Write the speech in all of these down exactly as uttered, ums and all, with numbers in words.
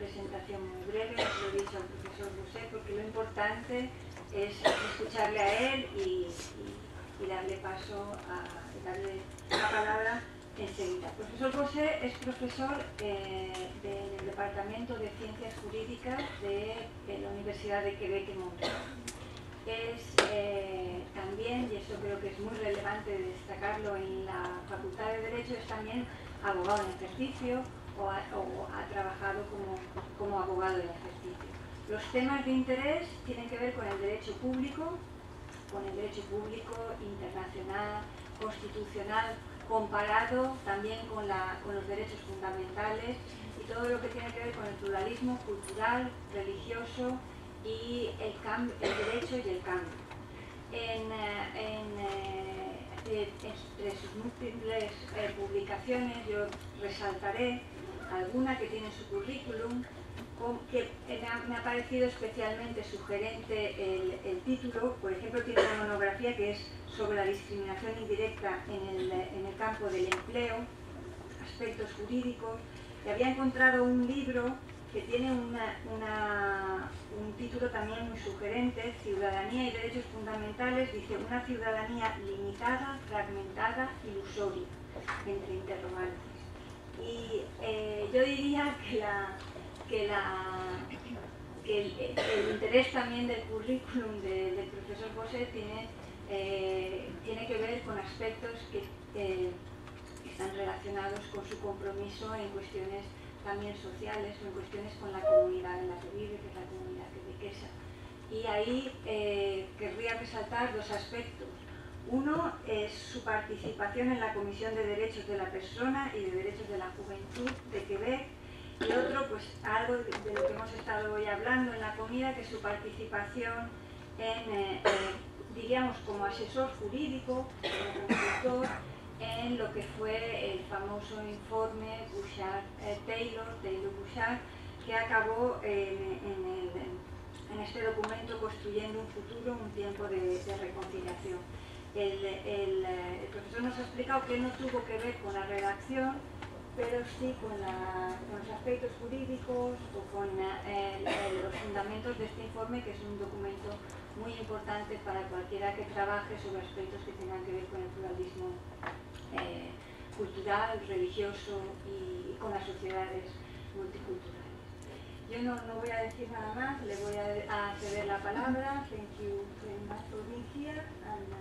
presentación muy breve, lo he dicho al profesor Bouchard, porque lo importante es escucharle a él y, y, y darle paso a darle la palabra enseguida. El profesor Bouchard es profesor eh, del Departamento de Ciencias Jurídicas de, de la Universidad de Quebec en Montreal. Es eh, también, y esto creo que es muy relevante destacarlo en la Facultad de Derecho, es también abogado en ejercicio o ha, o ha trabajado como, como abogado en ejercicio. Los temas de interés tienen que ver con el derecho público, con el derecho público internacional, constitucional, comparado también con, la, con los derechos fundamentales y todo lo que tiene que ver con el pluralismo cultural, religioso, y el, el derecho y el cambio. En, en, en, entre sus múltiples publicaciones yo resaltaré alguna que tiene su currículum, que me ha parecido especialmente sugerente el, el título. Por ejemplo, tiene una monografía que es sobre la discriminación indirecta en el, en el campo del empleo, aspectos jurídicos, y había encontrado un libro que tiene una, una, un título también muy sugerente, Ciudadanía y Derechos Fundamentales, dice una ciudadanía limitada, fragmentada, ilusoria, entre interrogantes. Y eh, yo diría que, la, que, la, que el, el interés también del currículum de, del profesor Bosset tiene, eh, tiene que ver con aspectos que eh, están relacionados con su compromiso en cuestiones también sociales o en cuestiones con la comunidad en la que vive, que es la comunidad quebequesa. Y ahí eh, querría resaltar dos aspectos. Uno es su participación en la Comisión de Derechos de la Persona y de Derechos de la Juventud de Quebec, y otro, pues algo de lo que hemos estado hoy hablando en la comida, que es su participación en, eh, eh, diríamos, como asesor jurídico, como consultor, en lo que fue el famoso informe Bouchard, eh, Taylor, Taylor Bouchard, que acabó eh, en, en, el, en este documento construyendo un futuro, un tiempo de, de reconciliación. El, el, el profesor nos ha explicado que no tuvo que ver con la redacción, pero sí con, la, con los aspectos jurídicos o con eh, los fundamentos de este informe, que es un documento muy importante para cualquiera que trabaje sobre aspectos que tengan que ver con el pluralismo eh, cultural, religioso y con las sociedades multiculturales. Yo no, no voy a decir nada más, le voy a, a ceder la palabra. Thank you very much for being here and uh,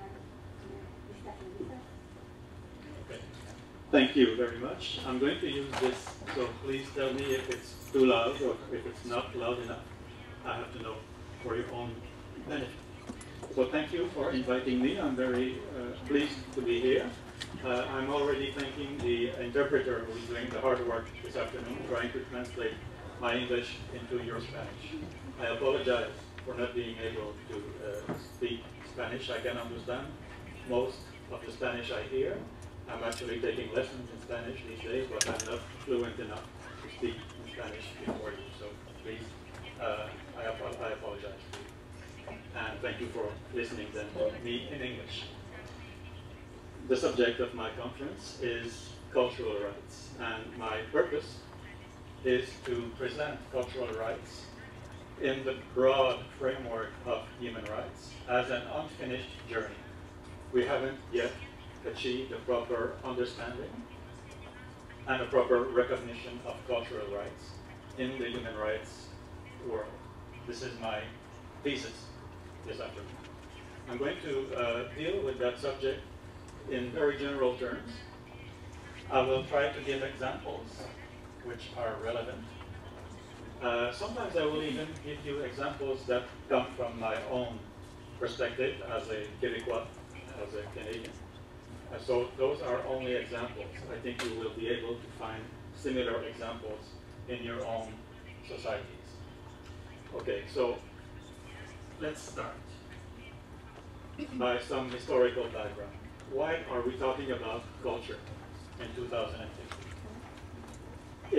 okay. Thank you very much. I'm going to use this, so please tell me if it's too loud or if it's not loud enough. I have to know for your own. So thank you for inviting me. I'm very uh, pleased to be here. Uh, I'm already thanking the interpreter who's doing the hard work this afternoon, trying to translate my English into your Spanish. I apologize for not being able to uh, speak Spanish. I can understand most of the Spanish I hear. I'm actually taking lessons in Spanish these days, but I'm not fluent enough to speak in Spanish before you. So please, uh, I, ap I apologize. And thank you for listening then to me in English. The subject of my conference is cultural rights, and my purpose is to present cultural rights in the broad framework of human rights as an unfinished journey. We haven't yet achieved a proper understanding and a proper recognition of cultural rights in the human rights world. This is my thesis this afternoon. I'm going to uh, deal with that subject in very general terms. I will try to give examples which are relevant. Uh, sometimes I will even give you examples that come from my own perspective as a Quebecois, as a Canadian. Uh, so those are only examples. I think you will be able to find similar examples in your own societies. Okay, so let's start by some historical background. Why are we talking about culture in two thousand fifteen?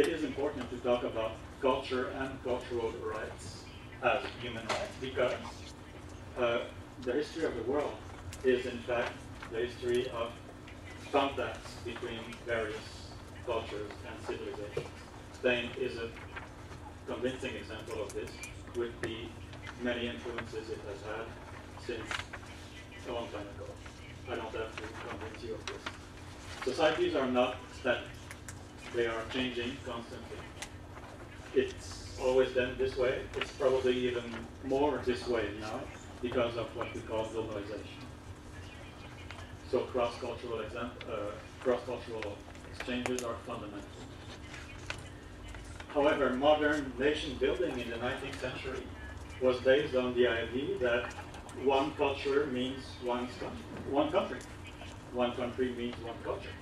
It is important to talk about culture and cultural rights as human rights because uh, the history of the world is in fact the history of contacts between various cultures and civilizations. Spain is a convincing example of this with the many influences it has had since a long time ago. I don't have to convince you of this. Societies are not static. They are changing constantly. It's always been this way. It's probably even more this way now because of what we call globalization. So cross-cultural exam uh, cross-cultural exchanges are fundamental. However, modern nation building in the nineteenth century was based on the idea that one culture means one country. One country, one country means one culture.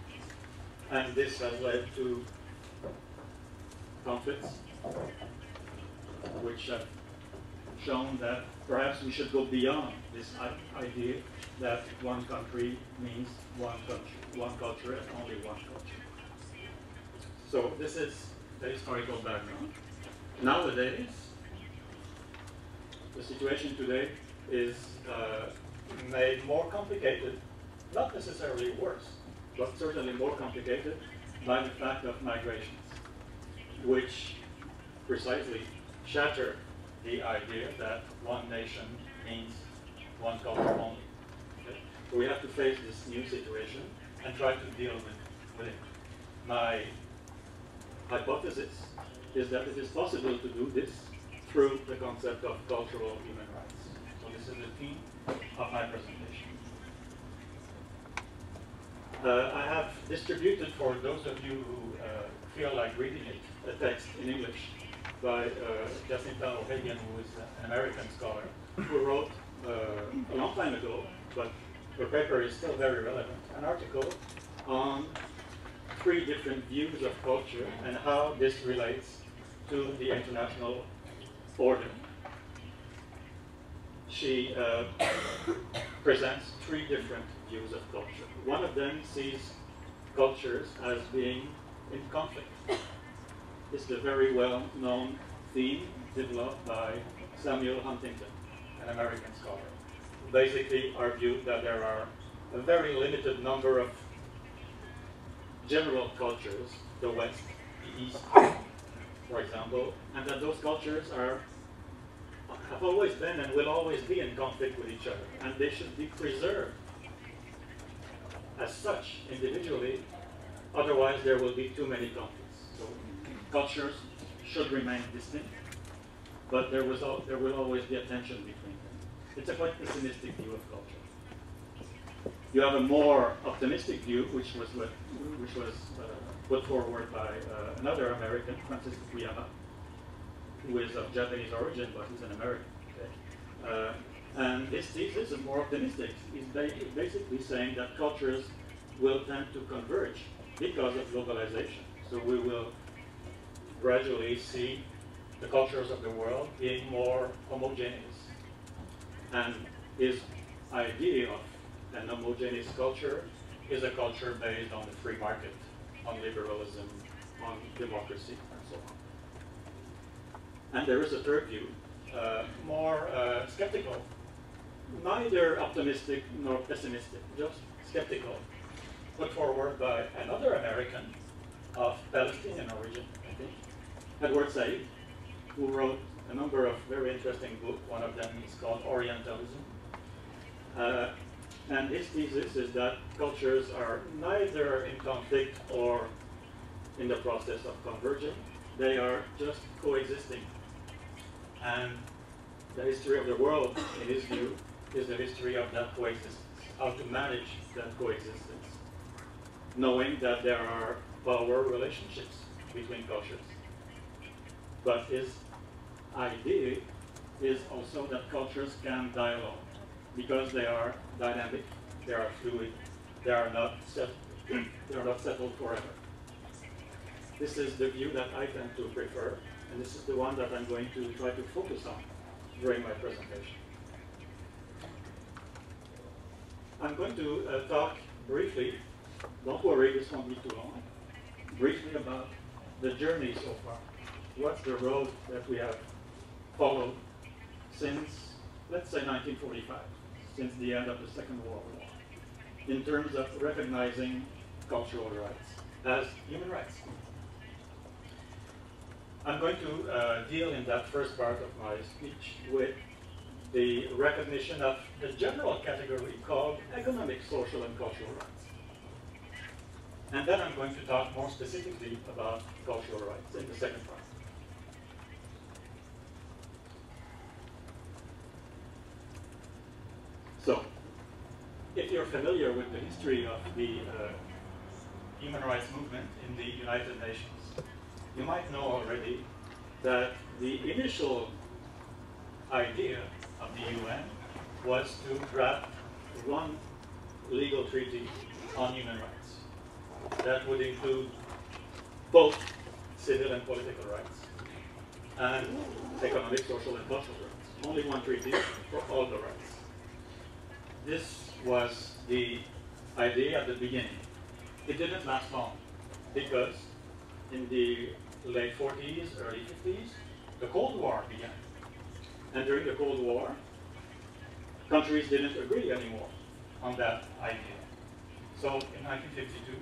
And this has led to conflicts, which have shown that perhaps we should go beyond this idea that one country means one country, one culture and only one culture. So this is the historical background. Nowadays, the situation today is uh, made more complicated, not necessarily worse, but certainly more complicated by the fact of migrations, which precisely shatter the idea that one nation means one culture only. Okay? So we have to face this new situation and try to deal with, with it. My hypothesis is that it is possible to do this through the concept of cultural human rights. So this is the theme of my presentation. Uh, I have distributed, for those of you who uh, feel like reading it, a text in English by uh, Jacinta O'Hagan, who is an American scholar, who wrote uh, a long time ago, but her paper is still very relevant, an article on three different views of culture and how this relates to the international order. She uh, presents three different views of culture. One of them sees cultures as being in conflict. This is a very well-known theme developed by Samuel Huntington, an American scholar, who basically argued that there are a very limited number of general cultures, the West, the East, for example, and that those cultures are have always been and will always be in conflict with each other, and they should be preserved as such individually, otherwise there will be too many conflicts. So cultures should remain distinct, but there, was al there will always be a tension between them. It's a quite pessimistic view of culture. You have a more optimistic view, which was, what, which was uh, put forward by uh, another American, Francis Fukuyama, who is of Japanese origin, but he's an American. Okay? Uh, and his thesis is more optimistic. He's ba basically saying that cultures will tend to converge because of globalization. So we will gradually see the cultures of the world being more homogeneous. And his idea of an homogeneous culture is a culture based on the free market, on liberalism, on democracy, and so on. And there is a third view, uh, more uh, skeptical, neither optimistic nor pessimistic, just skeptical, put forward by another American of Palestinian origin, I think, Edward Said, who wrote a number of very interesting books. One of them is called Orientalism. Uh, and his thesis is that cultures are neither in conflict or in the process of converging. They are just coexisting. And the history of the world, in his view, is the history of that coexistence, how to manage that coexistence, knowing that there are power relationships between cultures. But his idea is also that cultures can dialogue, because they are dynamic, they are fluid, they are not, set they are not settled forever. This is the view that I tend to prefer, and this is the one that I'm going to try to focus on during my presentation. I'm going to uh, talk briefly, don't worry, this won't be too long, briefly about the journey so far. What's the road that we have followed since, let's say, nineteen forty-five, since the end of the Second World War, in terms of recognizing cultural rights as human rights. I'm going to uh, deal in that first part of my speech with the recognition of the general category called economic, social, and cultural rights. And then I'm going to talk more specifically about cultural rights in the second part. So, if you're familiar with the history of the uh, human rights movement in the United Nations, you might know already that the initial idea of the U N was to draft one legal treaty on human rights that would include both civil and political rights and economic, social, and cultural rights. Only one treaty for all the rights. This was the idea at the beginning. It didn't last long because in the late forties, early fifties, the Cold War began. And during the Cold War, countries didn't agree anymore on that idea. So in nineteen fifty-two,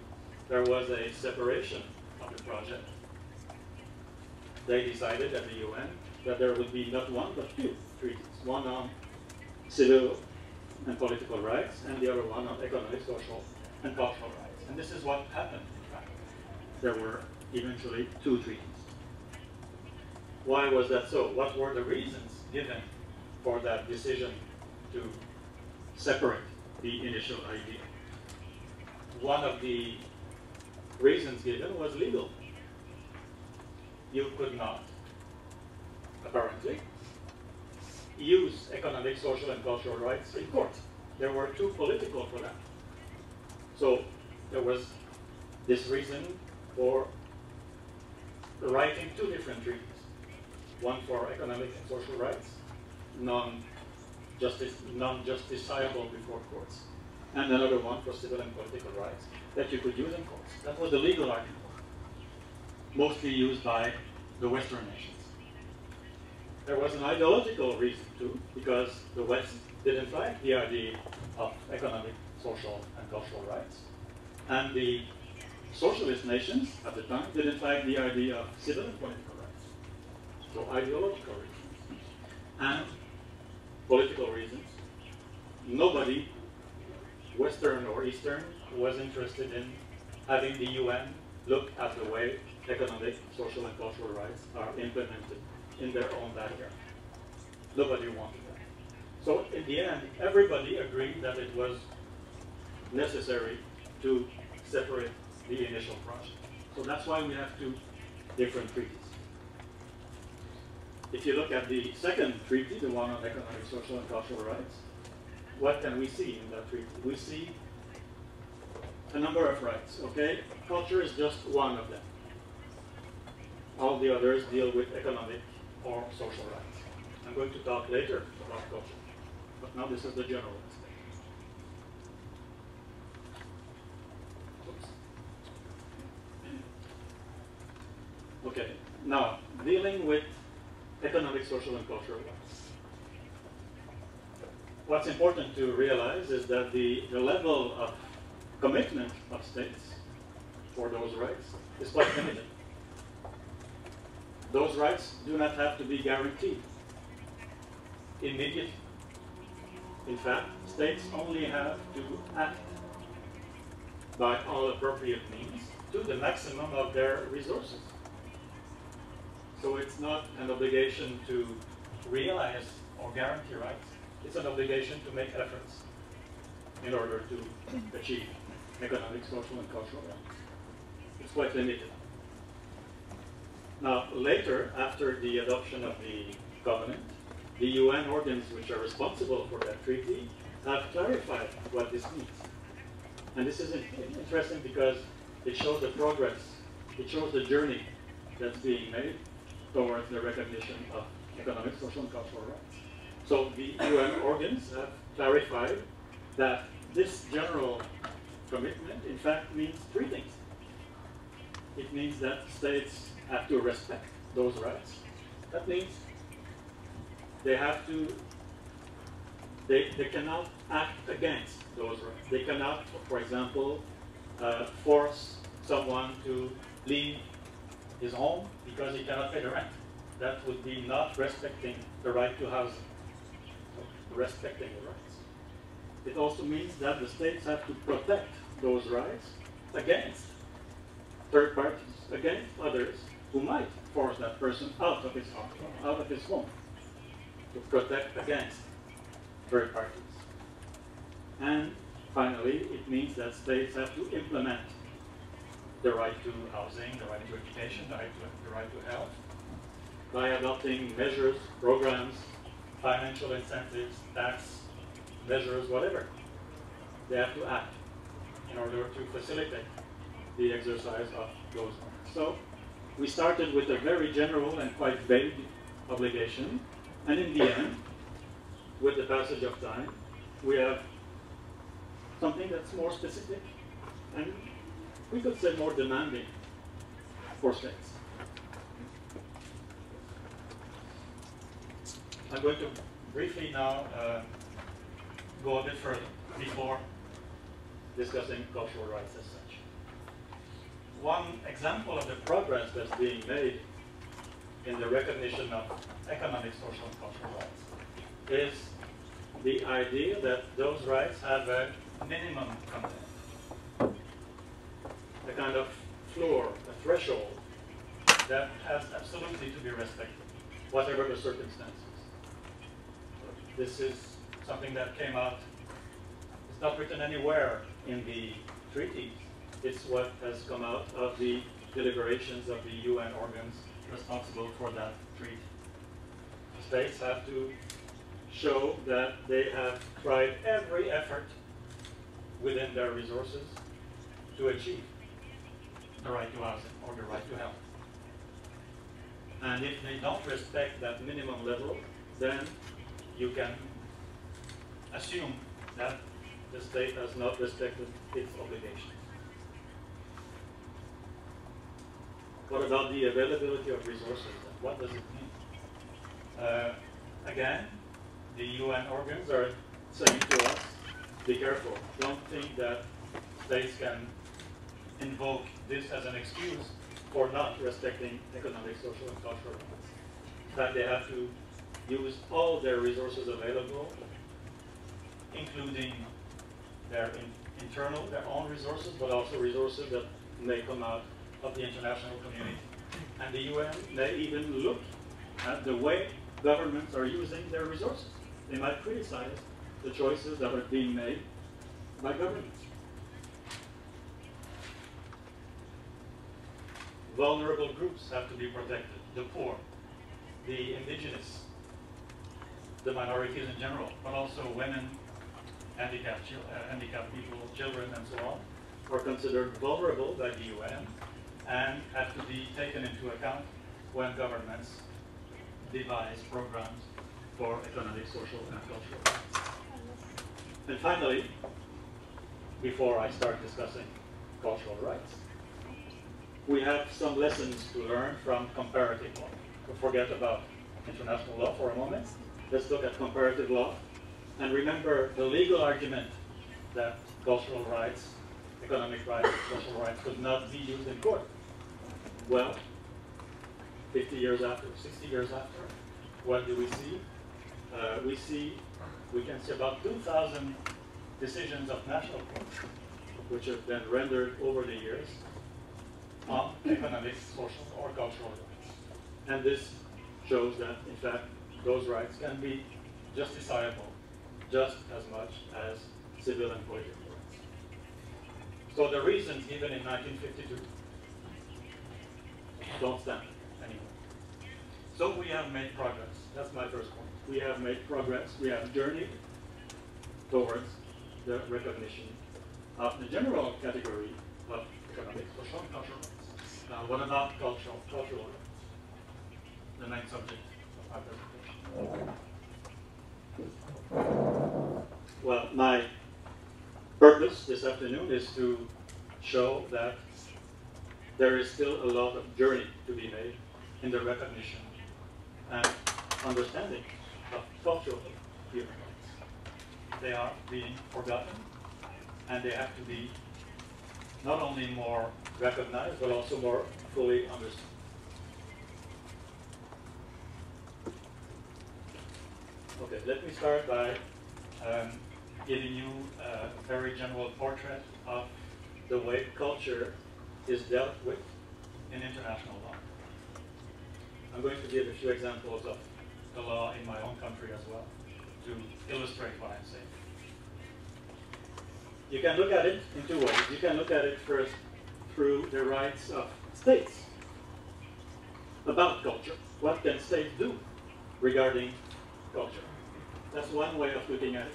there was a separation of the project. They decided at the U N that there would be not one but two treaties, one on civil and political rights, and the other one on economic, social, and cultural rights. And this is what happened, in fact. There were eventually two treaties. Why was that so? What were the reasons given for that decision to separate the initial idea? One of the reasons given was legal. You could not, apparently, use economic, social, and cultural rights in court. They were too political for that. So there was this reason for writing two different treaties. One for economic and social rights, non-justice, non-justiciable before courts, and another one for civil and political rights that you could use in courts. That was the legal argument, mostly used by the Western nations. There was an ideological reason too, because the West didn't like the idea of economic, social, and cultural rights, and the socialist nations at the time didn't like the idea of civil and political rights. So ideological reasons and political reasons. Nobody, Western or Eastern, was interested in having the U N look at the way economic, social, and cultural rights are implemented in their own backyard. Nobody wanted that. So in the end, everybody agreed that it was necessary to separate the initial project. So that's why we have two different treaties. If you look at the second treaty, the one on economic, social, and cultural rights, what can we see in that treaty? We see a number of rights, okay? Culture is just one of them. All the others deal with economic or social rights. I'm going to talk later about culture, but now this is the general aspect. Okay, now, dealing with economic, social, and cultural rights. What's important to realize is that the, the level of commitment of states for those rights is quite limited. Those rights do not have to be guaranteed immediately. In fact, states only have to act by all appropriate means to the maximum of their resources. So it's not an obligation to realize or guarantee rights. It's an obligation to make efforts in order to achieve economic, social, and cultural rights. It's quite limited. Now, later, after the adoption of the Covenant, the U N organs which are responsible for that treaty have clarified what this means. And this is interesting because it shows the progress, it shows the journey that's being made towards the recognition of economic, social, and cultural rights. So the U N organs have clarified that this general commitment, in fact, means three things. It means that states have to respect those rights. That means they have to, they, they cannot act against those rights. They cannot, for example, uh, force someone to leave his home because he cannot pay the rent. That would be not respecting the right to housing, respecting the rights. It also means that the states have to protect those rights against third parties, against others who might force that person out of his home, out of his home, to protect against third parties. And finally, it means that states have to implement the right to housing, the right to education, the right to, the right to health, by adopting measures, programs, financial incentives, tax measures, whatever. They have to act in order to facilitate the exercise of those rights. So we started with a very general and quite vague obligation, and in the end, with the passage of time, we have something that's more specific and we could say more demanding for states. I'm going to briefly now uh, go a bit further before discussing cultural rights as such. One example of the progress that's being made in the recognition of economic, social, and cultural rights is the idea that those rights have a minimum content, a kind of floor, a threshold that has absolutely to be respected, whatever the circumstances. This is something that came out, it's not written anywhere in the treaties. It's what has come out of the deliberations of the U N organs responsible for that treaty. States have to show that they have tried every effort within their resources to achieve the right to housing or the right to health. And if they don't respect that minimum level, then you can assume that the state has not respected its obligations. What about the availability of resources? What does it mean? Uh, again, the U N organs are saying to us, be careful. Don't think that states can invoke this as an excuse for not respecting economic, social, and cultural rights. In fact, they have to use all their resources available, including their in internal, their own resources, but also resources that may come out of the international community. And the U N may even look at the way governments are using their resources. They might criticize the choices that are being made by governments. Vulnerable groups have to be protected, the poor, the indigenous, the minorities in general, but also women, handicapped, uh, handicapped people, children, and so on, are considered vulnerable by the U N and have to be taken into account when governments devise programs for economic, social, and cultural rights. And finally, before I start discussing cultural rights, we have some lessons to learn from comparative law. We'll forget about international law for a moment. Let's look at comparative law and remember the legal argument that cultural rights, economic rights, social rights could not be used in court. Well, fifty years after, sixty years after, what do we see? Uh, we see, we can see about two thousand decisions of national courts, which have been rendered over the years on economic, social, or cultural rights. And this shows that, in fact, those rights can be justifiable just as much as civil and political rights. So the reasons given in nineteen fifty-two don't stand anymore. So we have made progress. That's my first point. We have made progress. We have journeyed towards the recognition of the general category of economic, social, and cultural rights. Now, what about cultural, cultural rights? The main subject of our presentation. Well, my purpose this afternoon is to show that there is still a lot of journey to be made in the recognition and understanding of cultural human rights. They are being forgotten, and they have to be not only more recognized, but also more fully understood. Okay, let me start by um, giving you a very general portrait of the way culture is dealt with in international law. I'm going to give a few examples of the law in my own country as well to illustrate what I'm saying. You can look at it in two ways. You can look at it first through the rights of states about culture. What can states do regarding culture? That's one way of looking at it.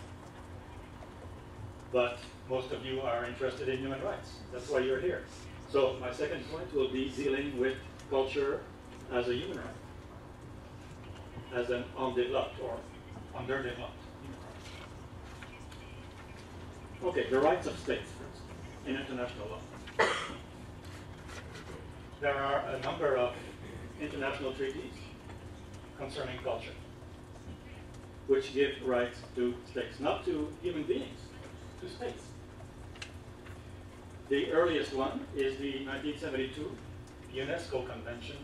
But most of you are interested in human rights. That's why you're here. So my second point will be dealing with culture as a human right, as an undeveloped or underdeveloped human right. Okay, the rights of states first in international law. There are a number of international treaties concerning culture, which give rights to states, not to human beings, to states. The earliest one is the nineteen seventy-two UNESCO Convention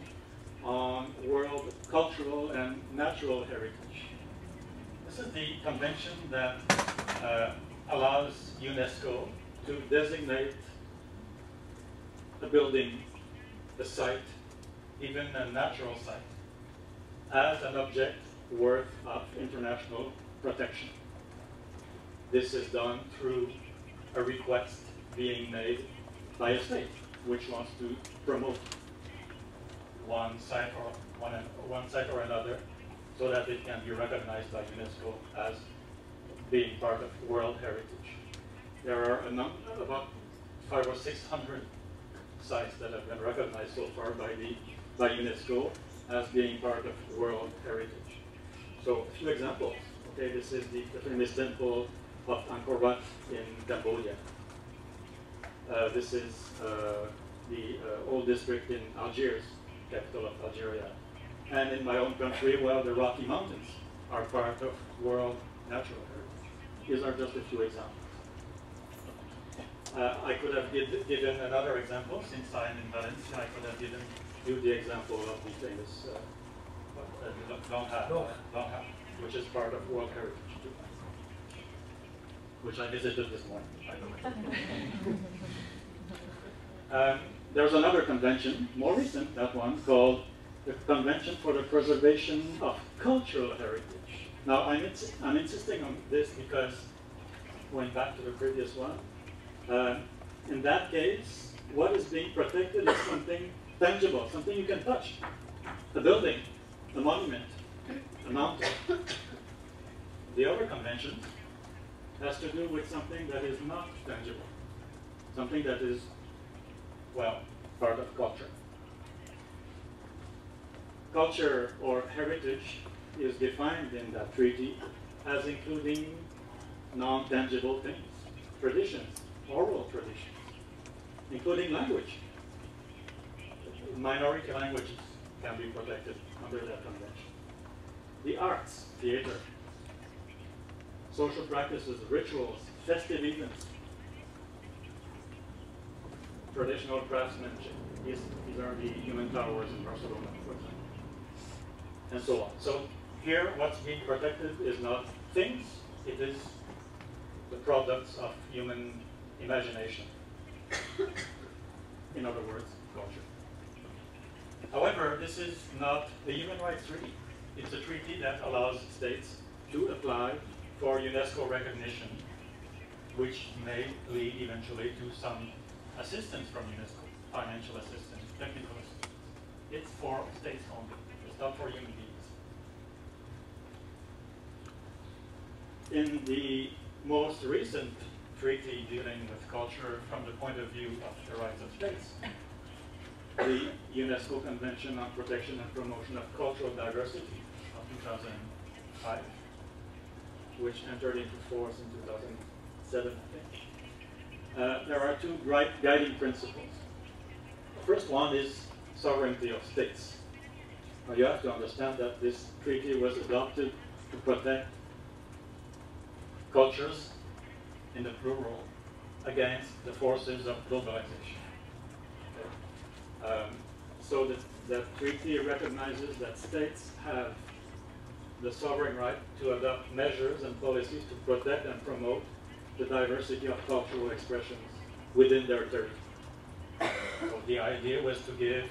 on World Cultural and Natural Heritage. This is the convention that uh, allows UNESCO to designate a building, a site, even a natural site, as an object worth of international protection. This is done through a request being made by a state which wants to promote one site or one, one site or another, so that it can be recognized by UNESCO as being part of world heritage. There are a number, about five or six hundred sites that have been recognized so far by the by UNESCO as being part of world heritage. So a few examples. Okay, this is the famous temple of Angkor Wat in Cambodia. Uh, this is uh, the uh, old district in Algiers, capital of Algeria. And in my own country, well, the Rocky Mountains are part of world natural heritage. These are just a few examples. Uh, I could have give, given another example. Since I'm in Valencia, I could have given you the example of the famous uh, Valencia, Valencia, which is part of world heritage too, which I visited this morning, by the way. um, There's another convention, more recent, that one, called the Convention for the Preservation of Cultural Heritage. Now, I'm, ins I'm insisting on this because, going back to the previous one, uh, in that case, what is being protected is something tangible, something you can touch. A building, a monument, a mountain. The other convention has to do with something that is not tangible, something that is, well, part of culture. Culture or heritage is defined in that treaty as including non-tangible things, traditions, oral traditions, including language. Minority languages can be protected under that convention. The arts, theater, social practices, rituals, festive events, traditional craftsmanship. These, these are the human towers in Barcelona, for example, and so on. So here, what's being protected is not things, it is the products of human imagination. In other words, culture. However, this is not the human rights treaty. It's a treaty that allows states to apply for UNESCO recognition, which may lead eventually to some assistance from UNESCO, financial assistance, technical assistance. It's for states only, it's not for human beings. In the most recent treaty dealing with culture from the point of view of the rights of states, the UNESCO Convention on Protection and Promotion of Cultural Diversity of two thousand five, which entered into force in two thousand seven, I think. Uh, there are two guiding principles. The first one is sovereignty of states. Now you have to understand that this treaty was adopted to protect cultures, in the plural, against the forces of globalization. Okay. Um, so that, that treaty recognizes that states have the sovereign right to adopt measures and policies to protect and promote the diversity of cultural expressions within their territory. So the idea was to give,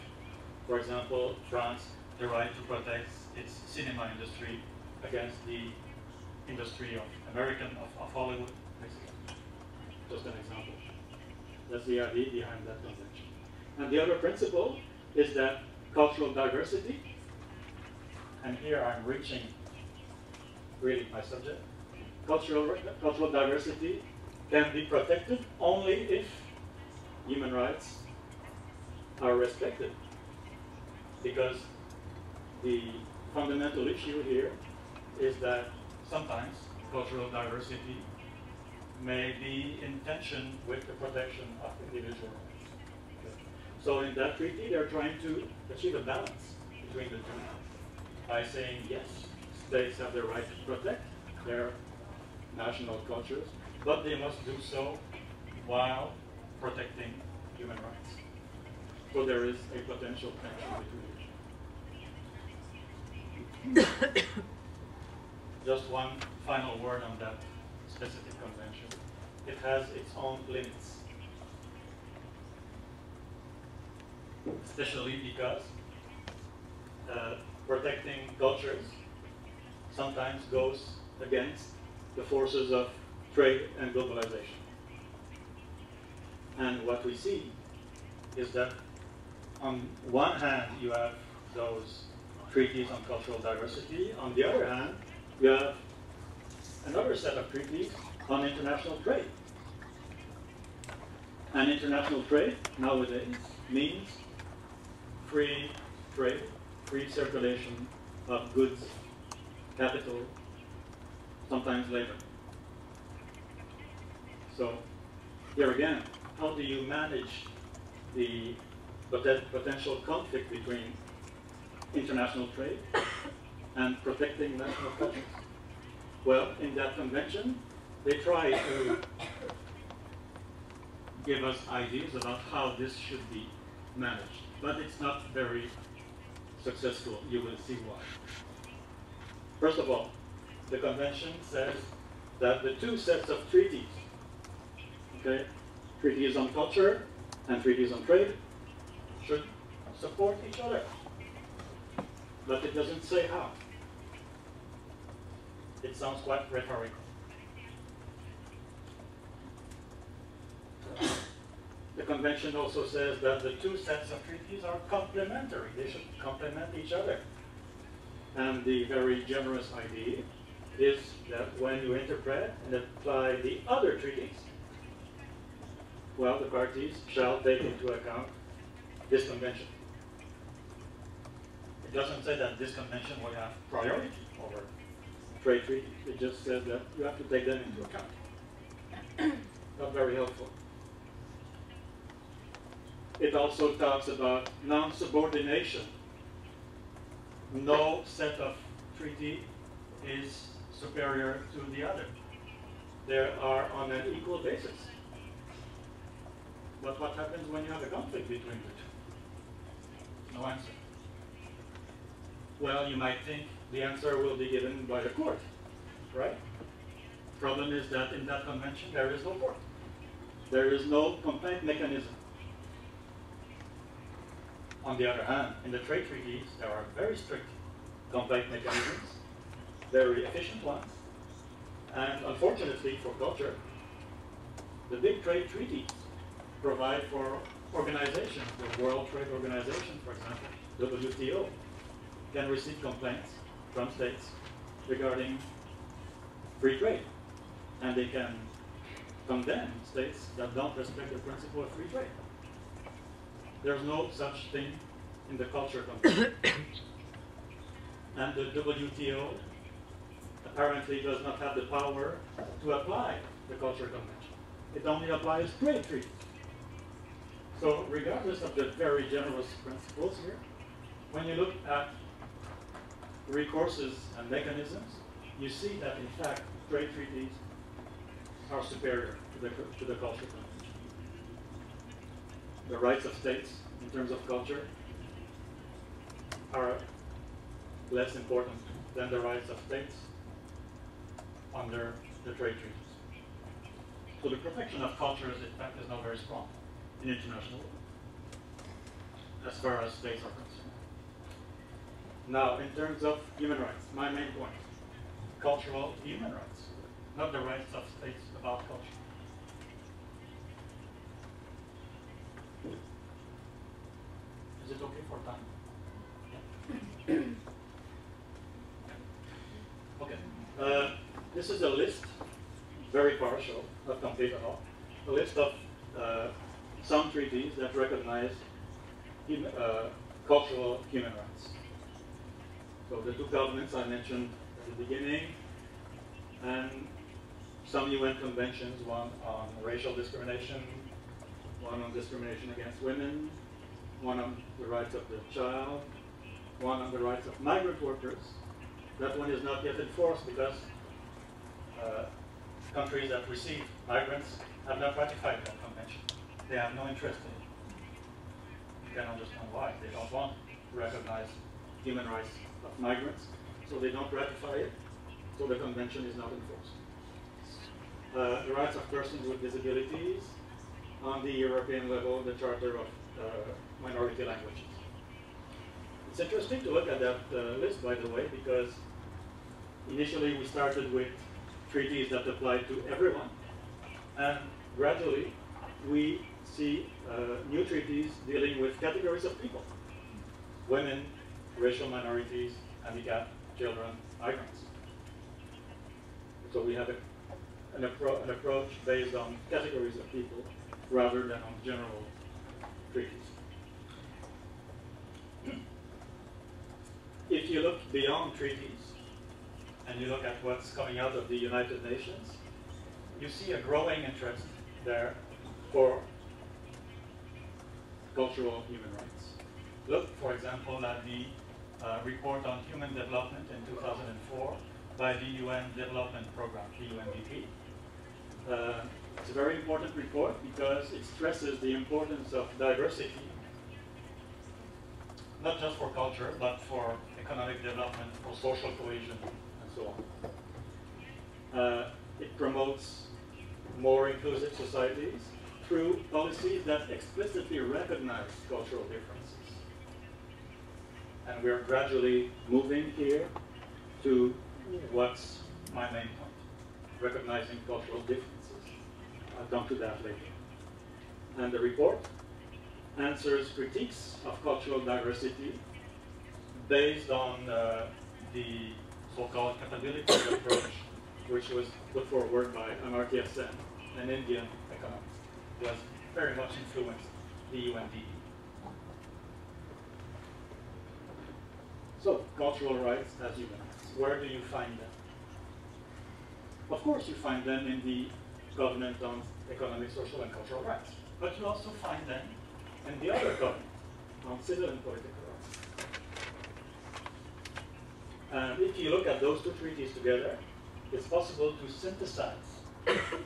for example, France the right to protect its cinema industry against the industry of American, of, of Hollywood, et cetera. Just an example. That's the idea behind that convention. And the other principle is that cultural diversity, and here I'm reaching really my subject, cultural, cultural diversity can be protected only if human rights are respected. Because the fundamental issue here is that sometimes cultural diversity may be in tension with the protection of individual rights. Okay. So in that treaty, they're trying to achieve a balance between the two by saying, yes, states have the right to protect their national cultures, but they must do so while protecting human rights. So there is a potential tension between each other. Just one final word on that specific convention. It has its own limits, especially because uh, protecting cultures sometimes goes against the forces of trade and globalization. And what we see is that on one hand, you have those treaties on cultural diversity. On the other hand, you have another set of treaties on international trade. And international trade nowadays means free trade, free circulation of goods, capital, sometimes labor. So here again, how do you manage the potential conflict between international trade and protecting national cultures? Well, in that convention, they try to give us ideas about how this should be managed. But it's not very successful. You will see why. First of all, the convention says that the two sets of treaties, okay, treaties on culture and treaties on trade, should support each other. But it doesn't say how. It sounds quite rhetorical. The convention also says that the two sets of treaties are complementary. They should complement each other. And the very generous idea is that when you interpret and apply the other treaties, well, the parties shall take into account this convention. It doesn't say that this convention will have priority over trade treaties. It just says that you have to take them into account. Not very helpful. It also talks about non-subordination. No set of treaty is superior to the other. They are on an equal basis. But what happens when you have a conflict between the two? No answer. Well, you might think the answer will be given by the court, right? Problem is that in that convention, there is no court. There is no complaint mechanism. On the other hand, in the trade treaties, there are very strict complaint mechanisms, very efficient ones. And unfortunately for culture, the big trade treaties provide for organizations, the World Trade Organization, for example, W T O, can receive complaints from states regarding free trade. And they can condemn states that don't respect the principle of free trade. There's no such thing in the culture convention. And the W T O apparently does not have the power to apply the culture convention. It only applies trade treaties. So regardless of the very generous principles here, when you look at recourses and mechanisms, you see that in fact trade treaties are superior to the, to the culture convention. The rights of states in terms of culture are less important than the rights of states under the trade treaties. So the protection of cultures, in fact, is not very strong in international law, as far as states are concerned. Now, in terms of human rights, my main point, cultural human rights, not the rights of states about culture. Is it okay for time? Yeah. Okay. Uh, this is a list, very partial, not complete at all, a list of uh, some treaties that recognize in, uh, cultural human rights. So the two covenants I mentioned at the beginning, and some U N conventions, one on racial discrimination, one on discrimination against women, one on the rights of the child, one on the rights of migrant workers. That one is not yet enforced because uh, countries that receive migrants have not ratified that convention. They have no interest in it. You can understand why. They don't want to recognize human rights of migrants, so they don't ratify it, so the convention is not enforced. Uh, the rights of persons with disabilities, on the European level, the Charter of uh, Minority Languages. It's interesting to look at that uh, list, by the way, because initially we started with treaties that apply to everyone, and gradually we see uh, new treaties dealing with categories of people: women, racial minorities, handicapped, children, migrants. So we have a, an, appro an approach based on categories of people rather than on general treaties. If you look beyond treaties and you look at what's coming out of the United Nations, you see a growing interest there for cultural human rights. Look, for example, at the uh, report on human development in two thousand four by the U N Development Program, the U N D P. Uh, It's a very important report because it stresses the importance of diversity, not just for culture, but for economic development, for social cohesion, and so on. Uh, it promotes more inclusive societies through policies that explicitly recognize cultural differences. And we're gradually moving here to what's my main point, recognizing cultural differences. I'll come to that later. And the report answers critiques of cultural diversity based on uh, the so-called capabilities approach, which was put forward by Amartya Sen, an Indian economist, who has very much influenced the U N D P. So, cultural rights as human rights. Where do you find them? Of course, you find them in the Covenant on Economic, Social, and Cultural Rights. But you also find them in the other covenant on civil and political rights. And if you look at those two treaties together, it's possible to synthesize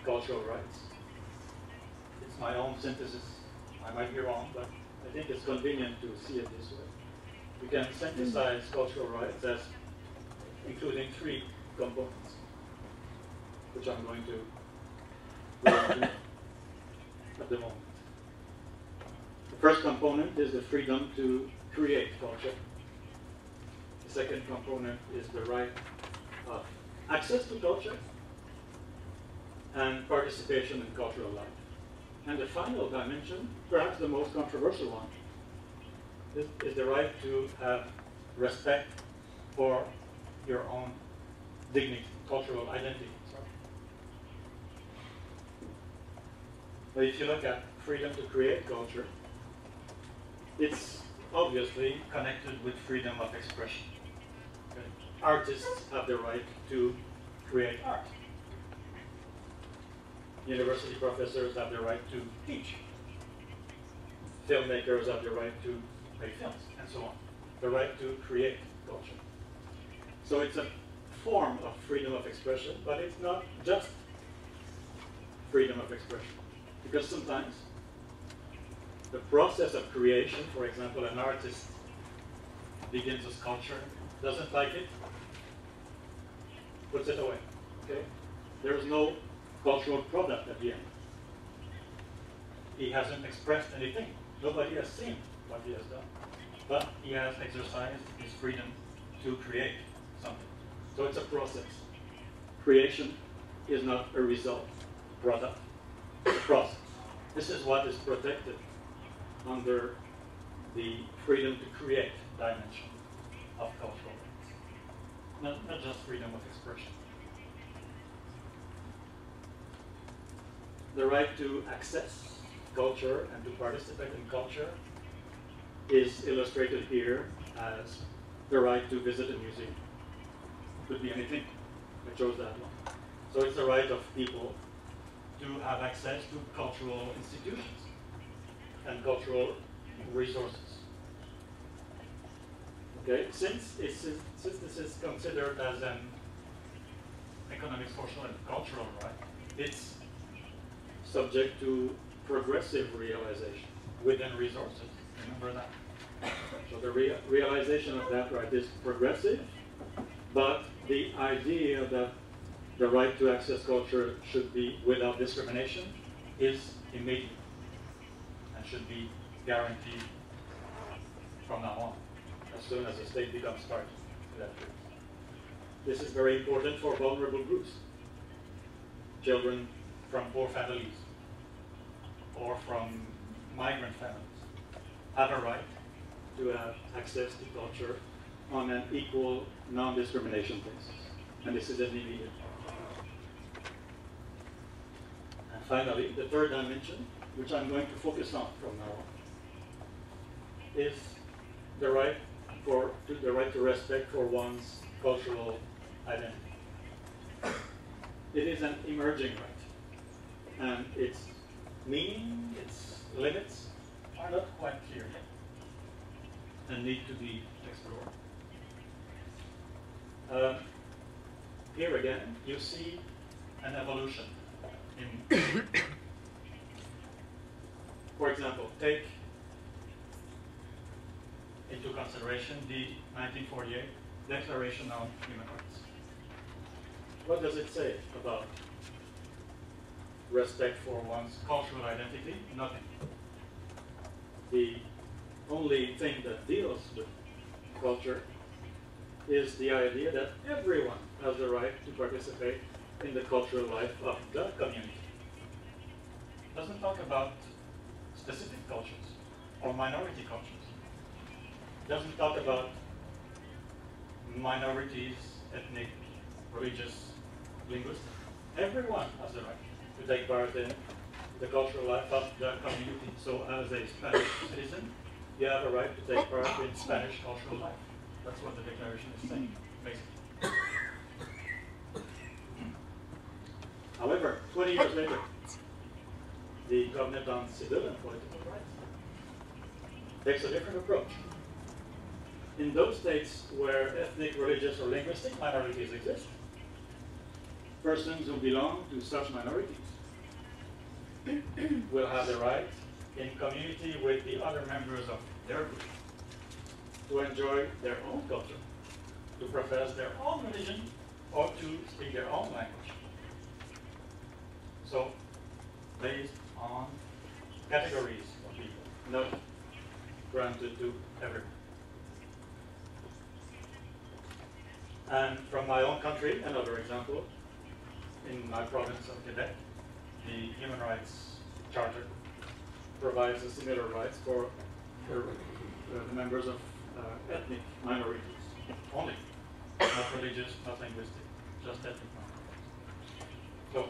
cultural rights. It's my own synthesis. I might be wrong, but I think it's convenient to see it this way. You can synthesize cultural rights as including three components, which I'm going to at the moment. The first component is the freedom to create culture. The second component is the right of access to culture and participation in cultural life. And the final dimension, perhaps the most controversial one, is, is the right to have respect for your own dignity, cultural identity. But if you look at freedom to create culture, it's obviously connected with freedom of expression. Okay. Artists have the right to create art. University professors have the right to teach. Filmmakers have the right to make films, and so on. The right to create culture. So it's a form of freedom of expression, but it's not just freedom of expression. Because sometimes the process of creation, for example, an artist begins a sculpture, doesn't like it, puts it away. Okay? There is no cultural product at Vienna. He hasn't expressed anything. Nobody has seen what he has done. But he has exercised his freedom to create something. So it's a process. Creation is not a result, product. It's a process. This is what is protected under the freedom to create dimension of cultural rights. Not, not just freedom of expression. The right to access culture and to participate in culture is illustrated here as the right to visit a museum. Could be anything. I chose that one. So it's the right of people to have access to cultural institutions and cultural resources. Okay, since, it's, since this is considered as an economic, social, and cultural right, it's subject to progressive realization within resources. Remember that. So the rea realization of that right is progressive, but the idea that the right to access culture should be without discrimination is immediate and should be guaranteed from now on, as soon as the state becomes part of that group. This is very important for vulnerable groups, children from poor families or from migrant families. Have a right to have access to culture on an equal, non-discrimination basis. And this is an immediate. And finally, the third dimension, which I'm going to focus on from now on, is the right for to, the right to respect for one's cultural identity. It is an emerging right, and its meaning, its limits, are not quite clear yet and need to be explored. Uh, here again, you see an evolution. In For example, take into consideration the nineteen forty-eight Declaration on Human Rights. What does it say about respect for one's cultural identity? Nothing. The only thing that deals with culture is the idea that everyone has the right to participate in the cultural life of the community. It doesn't talk about specific cultures or minority cultures. It doesn't talk about minorities, ethnic, religious, linguistic. Everyone has the right to take part in the cultural life of the community. So as a Spanish citizen, you have a right to take part in Spanish cultural life. That's what the Declaration is saying, basically. However, twenty years later, the Covenant on Civil and Political Rights takes a different approach. In those states where ethnic, religious, or linguistic minorities exist, persons who belong to such minorities will have the right, in community with the other members of their group, to enjoy their own culture, to profess their own religion, or to speak their own language. So, based on categories of people, not granted to everyone. And from my own country, another example, in my province of Quebec, the Human Rights Charter provides similar rights for the members of uh, ethnic minorities only, not religious, not linguistic, just ethnic minorities. So,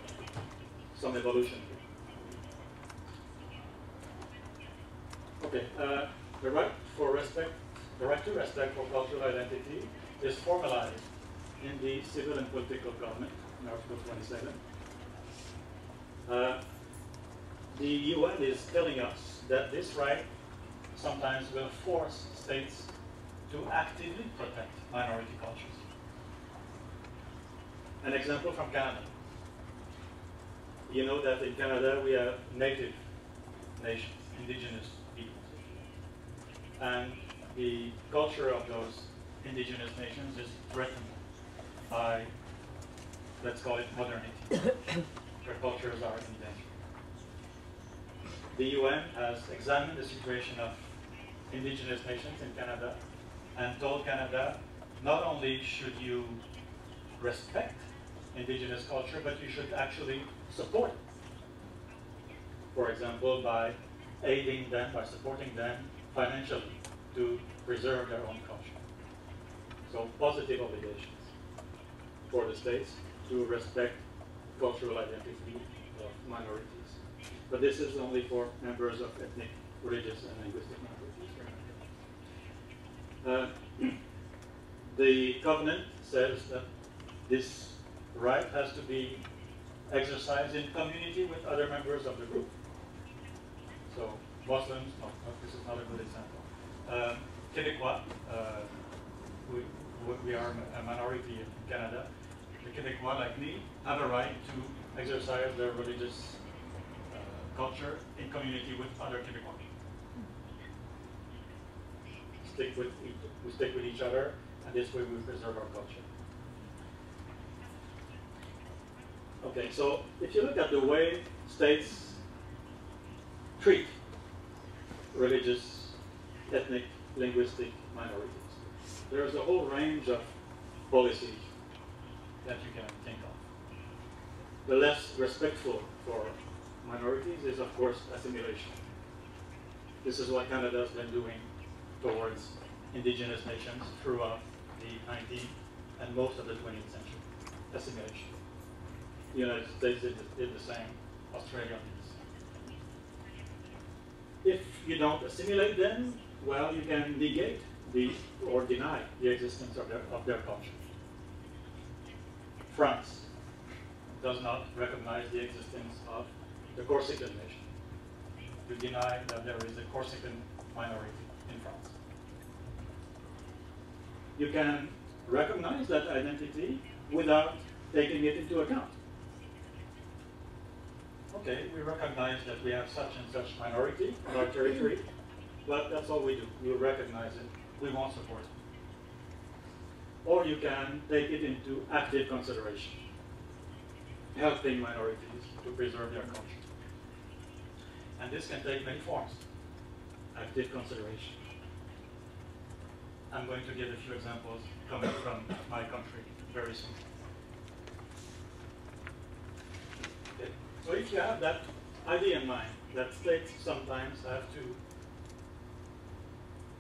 some evolution here. Okay, uh, the right for respect, the right to respect for cultural identity is formalized in the Civil and Political Government, in Article twenty-seven. Uh, the U N is telling us that this right sometimes will force states to actively protect minority cultures. An example from Canada. You know that in Canada we have native nations, indigenous people. And the culture of those indigenous nations is threatened by let's call it modernity, where cultures are in danger. The U N has examined the situation of indigenous nations in Canada and told Canada, not only should you respect indigenous culture, but you should actually support it. For example, by aiding them, by supporting them financially to preserve their own culture. So positive obligations for the states to respect cultural identity of minorities. But this is only for members of ethnic, religious, and linguistic minorities. Uh, the covenant says that this right has to be exercised in community with other members of the group. So Muslims, no, no, this is not a good example. Uh, Quebecois, uh, we, we are a minority in Canada. The Quebecois, like me, have a right to exercise their religious uh, culture in community with other Quebecois. Stick with each, we stick with each other, and this way we preserve our culture. Okay, so if you look at the way states treat religious, ethnic, linguistic minorities, there's a whole range of policies that you can think of. The less respectful for minorities is, of course, assimilation. This is what Canada has been doing towards indigenous nations throughout the nineteenth and most of the twentieth century. Assimilation. The United States did the, did the same. Australia did the same. If you don't assimilate them, well, you can negate the, or deny the existence of their, of their culture. France does not recognize the existence of the Corsican nation. You deny that there is a Corsican minority in France. You can recognize that identity without taking it into account. Okay, we recognize that we have such and such minority in our territory, but that's all we do. We recognize it. We won't support it. Or you can take it into active consideration, helping minorities to preserve their culture. And this can take many forms. Active consideration. I'm going to give a few examples coming from my country very soon. Okay. So if you have that idea in mind, that states sometimes have to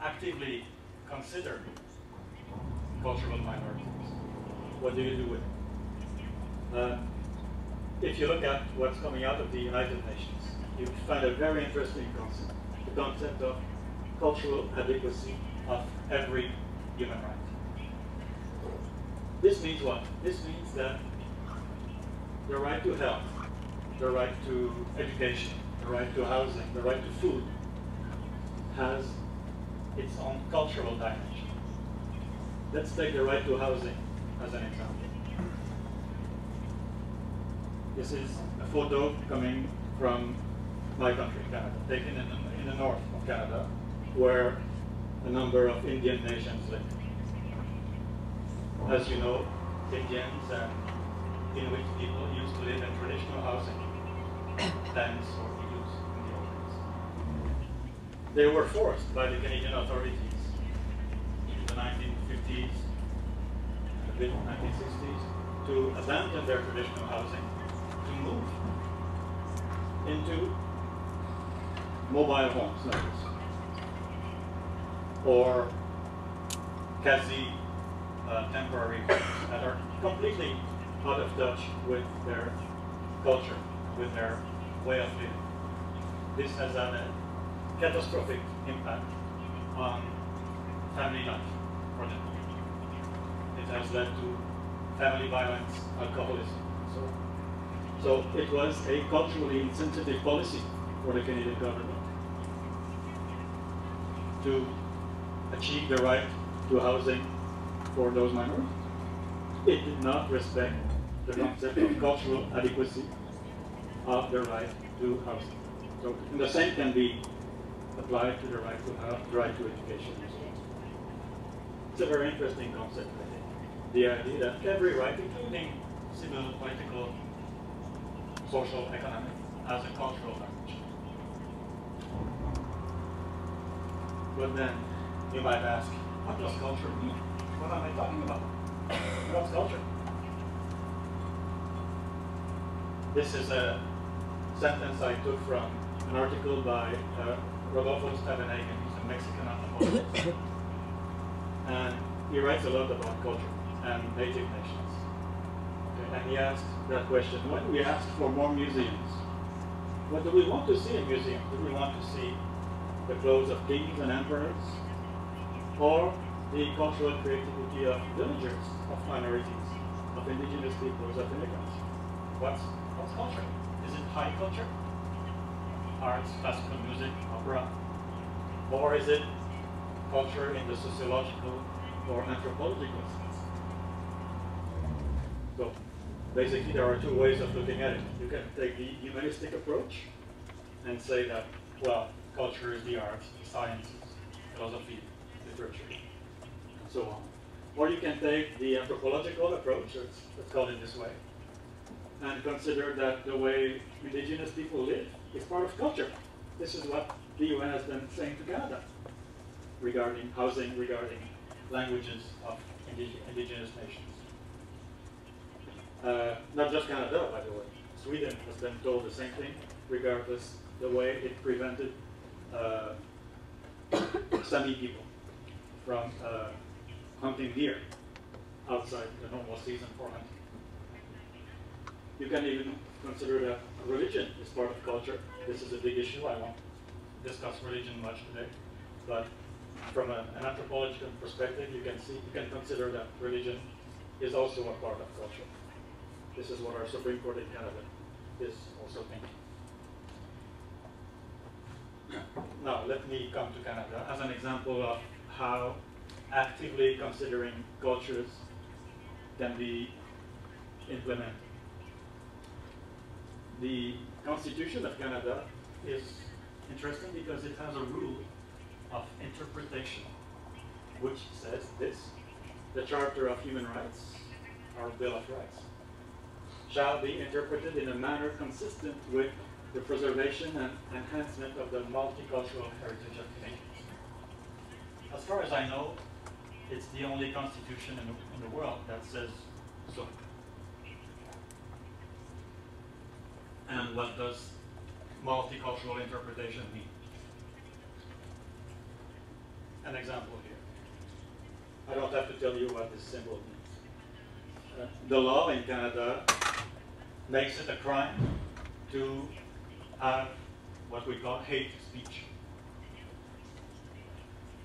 actively consider cultural minorities, what do you do with it? Uh, if you look at what's coming out of the United Nations, you find a very interesting concept, the concept of cultural adequacy of every human right. This means what? This means that the right to health, the right to education, the right to housing, the right to food has its own cultural dimension. Let's take the right to housing as an example. This is a photo coming from my country, Canada, taken in the, in the north of Canada, where a number of Indian nations live. As you know, Indians and Inuit people used to live in traditional housing, tents or igloos in the old days. They were forced by the Canadian authorities in the nineteen fifties, a bit nineteen sixties, to abandon their traditional housing, to move into mobile homes like this, or quasi uh, temporary homes that are completely out of touch with their culture, with their way of living. This has had a catastrophic impact on family life for them. It has led to family violence, alcoholism, and so on. So it was a culturally insensitive policy for the Canadian government to achieve the right to housing for those minorities. It did not respect the concept of cultural adequacy of the right to housing. So, and the same can be applied to the right to, uh, the right to education as well. It's a very interesting concept, I think. The idea that every right, including civil, political, social, economic as a cultural language. But then you might ask, what does culture mean? What am I talking about? What's culture? This is a sentence I took from an article by uh, Roberto Stevenagan, who's a Mexican anthropologist. And he writes a lot about culture and native nations. Okay, and he asked that question, when we ask for more museums, what do we want to see in museums? Do we want to see the clothes of kings and emperors, or the cultural creativity of villagers, of minorities, of indigenous peoples, of immigrants? What's, what's culture? Is it high culture? Arts, classical music, opera? Or is it culture in the sociological or anthropological sense? So basically there are two ways of looking at it. You can take the humanistic approach and say that, well, culture is the arts, the sciences, philosophy, literature, and so on. Or you can take the anthropological approach, it's, it's called in this way, and consider that the way indigenous people live is part of culture. This is what the U N has been saying to Canada regarding housing, regarding languages of indig indigenous nations. Uh, not just Canada, by the way. Sweden has been told the same thing, regardless the way it prevented uh, Sami people from uh, hunting deer outside the normal season for hunting. You can even consider that religion is part of culture. This is a big issue. I won't discuss religion much today, but from an anthropological perspective, you can see, you can consider that religion is also a part of culture. This is what our Supreme Court in Canada is also thinking. Now, let me come to Canada as an example of how actively considering cultures can be implemented. The Constitution of Canada is interesting because it has a rule of interpretation, which says this: the Charter of Human Rights, our Bill of Rights, shall be interpreted in a manner consistent with the preservation and enhancement of the multicultural heritage of Canadians. As far as I know, it's the only constitution in the, in the world that says so. And what does multicultural interpretation mean? An example here. I don't have to tell you what this symbol means. Uh, the law in Canada makes it a crime to have what we call hate speech.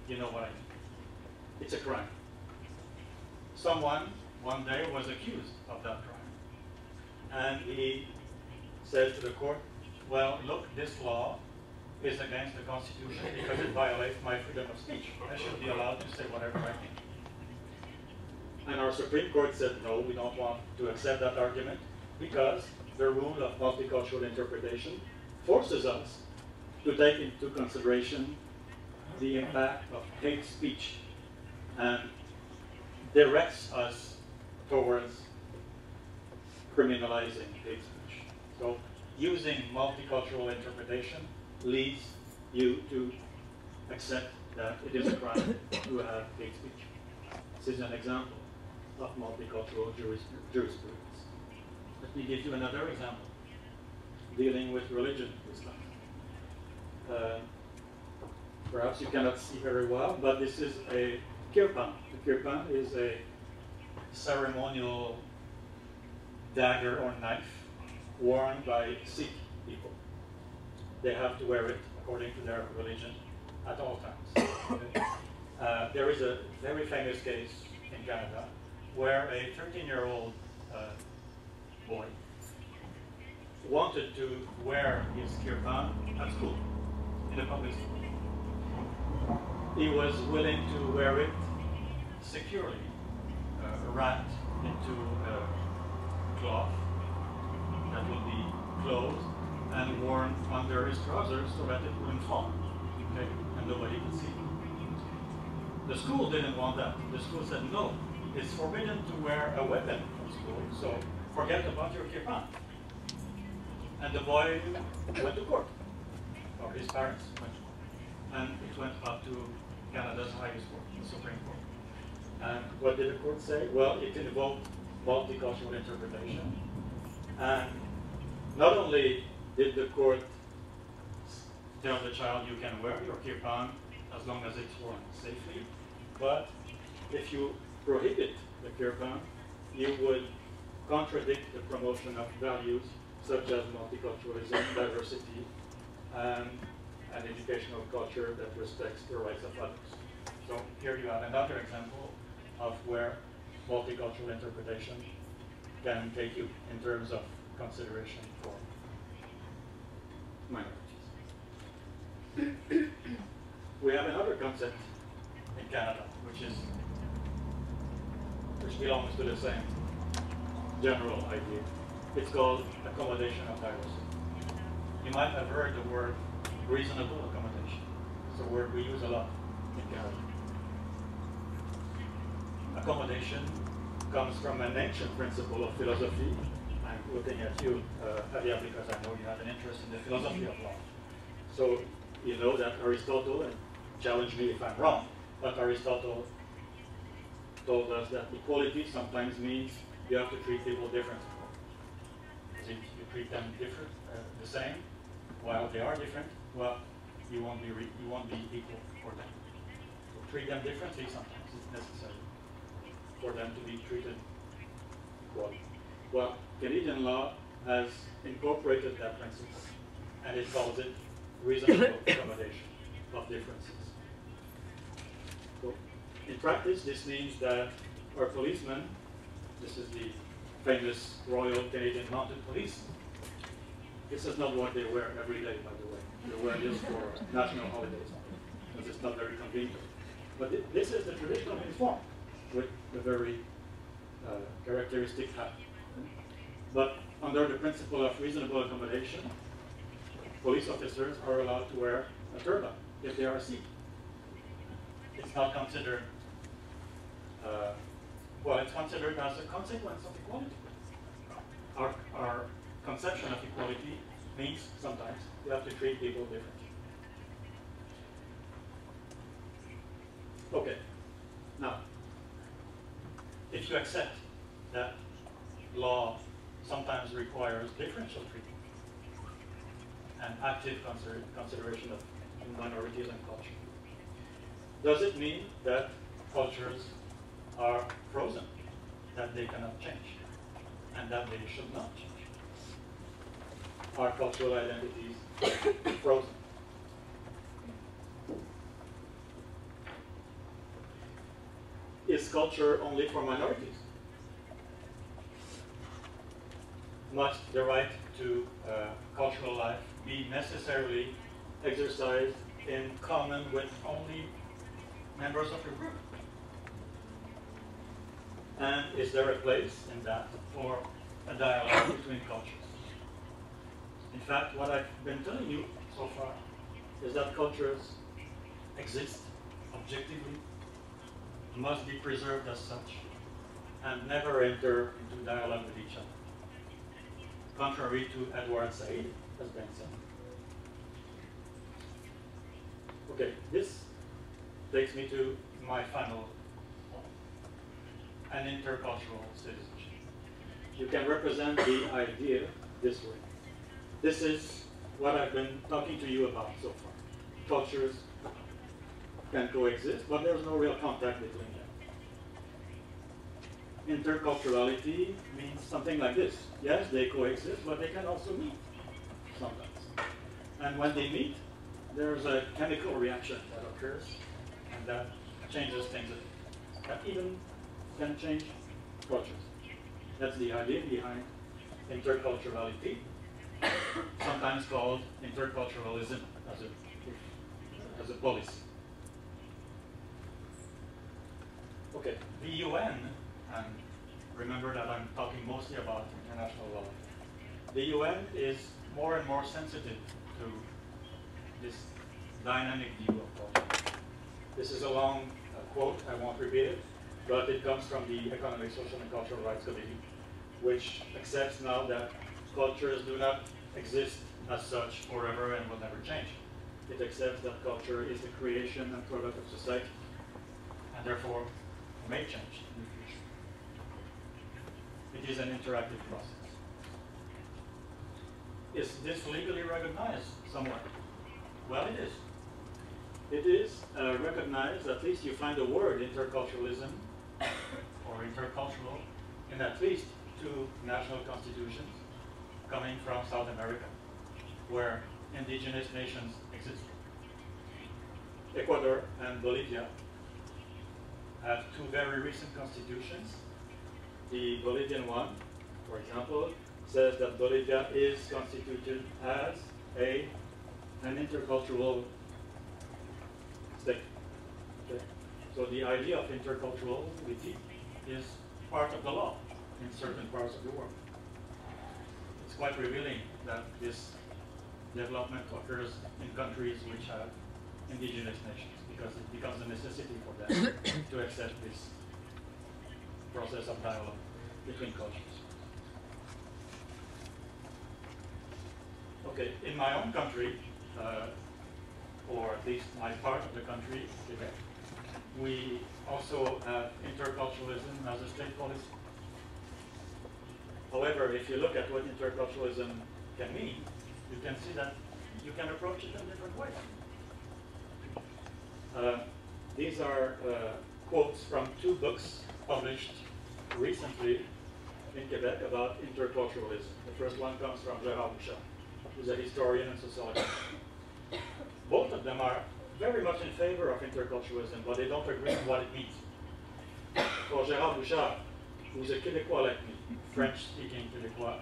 You know what I mean. It's a crime. Someone one day was accused of that crime. And he says to the court, well, look, this law is against the Constitution because it violates my freedom of speech. I should be allowed to say whatever I think. And our Supreme Court said, no, we don't want to accept that argument because the rule of multicultural interpretation forces us to take into consideration the impact of hate speech and directs us towards criminalizing hate speech. So using multicultural interpretation leads you to accept that it is a crime to have hate speech. This is an example of multicultural jurisprudence. Let me give you another example, dealing with religion, Islam. Uh, perhaps you cannot see very well, but this is a kirpan. The kirpan is a ceremonial dagger or knife worn by Sikh people. They have to wear it according to their religion at all times. Uh, there is a very famous case in Canada where a thirteen-year-old uh, boy wanted to wear his kirpan at school, in a public school. He was willing to wear it securely, uh, wrapped into a cloth that would be closed and worn under his trousers so that it wouldn't fall, okay, and nobody could see it. The school didn't want that. The school said, no, it's forbidden to wear a weapon at school, so forget about your kippah. And the boy went to court, or his parents went to court. And it went up to Canada's highest court, the Supreme Court. And what did the court say? Well, it involved multicultural interpretation. And not only did the court tell the child you can wear your kippah as long as it's worn safely, but if you prohibit the kippah, you would contradict the promotion of values such as multiculturalism, diversity, and an educational culture that respects the rights of others. So here you have another example of where multicultural interpretation can take you in terms of consideration for minorities. We have another concept in Canada, which is which belongs to the same general idea. It's called accommodation of diversity. You might have heard the word reasonable accommodation. It's a word we use a lot in Canada. Accommodation comes from an ancient principle of philosophy. I'm looking at you, uh, Javier, because I know you have an interest in the philosophy of law. So you know that Aristotle, and challenge me if I'm wrong, but Aristotle told us that equality sometimes means you have to treat people differently. If you treat them different, uh, the same, while they are different, well, you won't be re you won't be equal for them. So treat them differently sometimes. It's necessary for them to be treated equally. Well, Canadian law has incorporated that principle, and it calls it reasonable accommodation of differences. So, in practice, this means that our policemen, this is the famous Royal Canadian Mounted Police, this is not what they wear every day, by the way. They wear this for national holidays, because it's not very convenient. But th this is the traditional uniform, with the very uh, characteristic hat. But under the principle of reasonable accommodation, police officers are allowed to wear a turban if they are Sikh. It's not considered, uh, well, it's considered as a consequence of equality. Our, our conception of equality means sometimes you have to treat people differently. Okay, now, if you accept that law sometimes requires differential treatment and active consider consideration of minorities and culture, does it mean that cultures are frozen, that they cannot change, and that they should not change? Are cultural identities frozen? Is culture only for minorities? Must the right to uh, cultural life be necessarily exercised in common with only members of your group? And is there a place in that for a dialogue between cultures? In fact, what I've been telling you so far is that cultures exist objectively, must be preserved as such, and never enter into dialogue with each other, contrary to Edward Said has been said. Okay, this takes me to my final point, an intercultural citizenship. You can represent the idea this way. This is what I've been talking to you about so far. Cultures can coexist, but there's no real contact between them. Interculturality means something like this. Yes, they coexist, but they can also meet sometimes. And when they meet, there's a chemical reaction that occurs, and that changes things, that even can change cultures. That's the idea behind interculturality, sometimes called interculturalism as a, as a policy. Okay, the U N, and remember that I'm talking mostly about international law, the U N is more and more sensitive to this dynamic view of culture. This is a long uh, quote, I won't repeat it, but it comes from the Economic, Social, and Cultural Rights Committee which accepts now that cultures do not exist as such forever and will never change. It accepts that culture is the creation and product of society, and therefore may change in the future. It is an interactive process. Is this legally recognized somewhere? Well, it is. It is uh, recognized, at least you find the word interculturalism or intercultural in at least two national constitutions coming from South America, where indigenous nations exist. Ecuador and Bolivia have two very recent constitutions. The Bolivian one, for example, says that Bolivia is constituted as a, an intercultural state. Okay? So the idea of interculturality is part of the law in certain parts of the world. It's quite revealing that this development occurs in countries which have indigenous nations, because it becomes a necessity for them to accept this process of dialogue between cultures. Okay, in my own country, uh, or at least my part of the country, Quebec, we also have interculturalism as a state policy. However, if you look at what interculturalism can mean, you can see that you can approach it in different ways. Uh, these are uh, quotes from two books published recently in Quebec about interculturalism. The first one comes from Gérard Bouchard, who's a historian and sociologist. Both of them are very much in favor of interculturalism, but they don't agree on what it means. For Gérard Bouchard, who's a Québécois like me, French-speaking Québécois,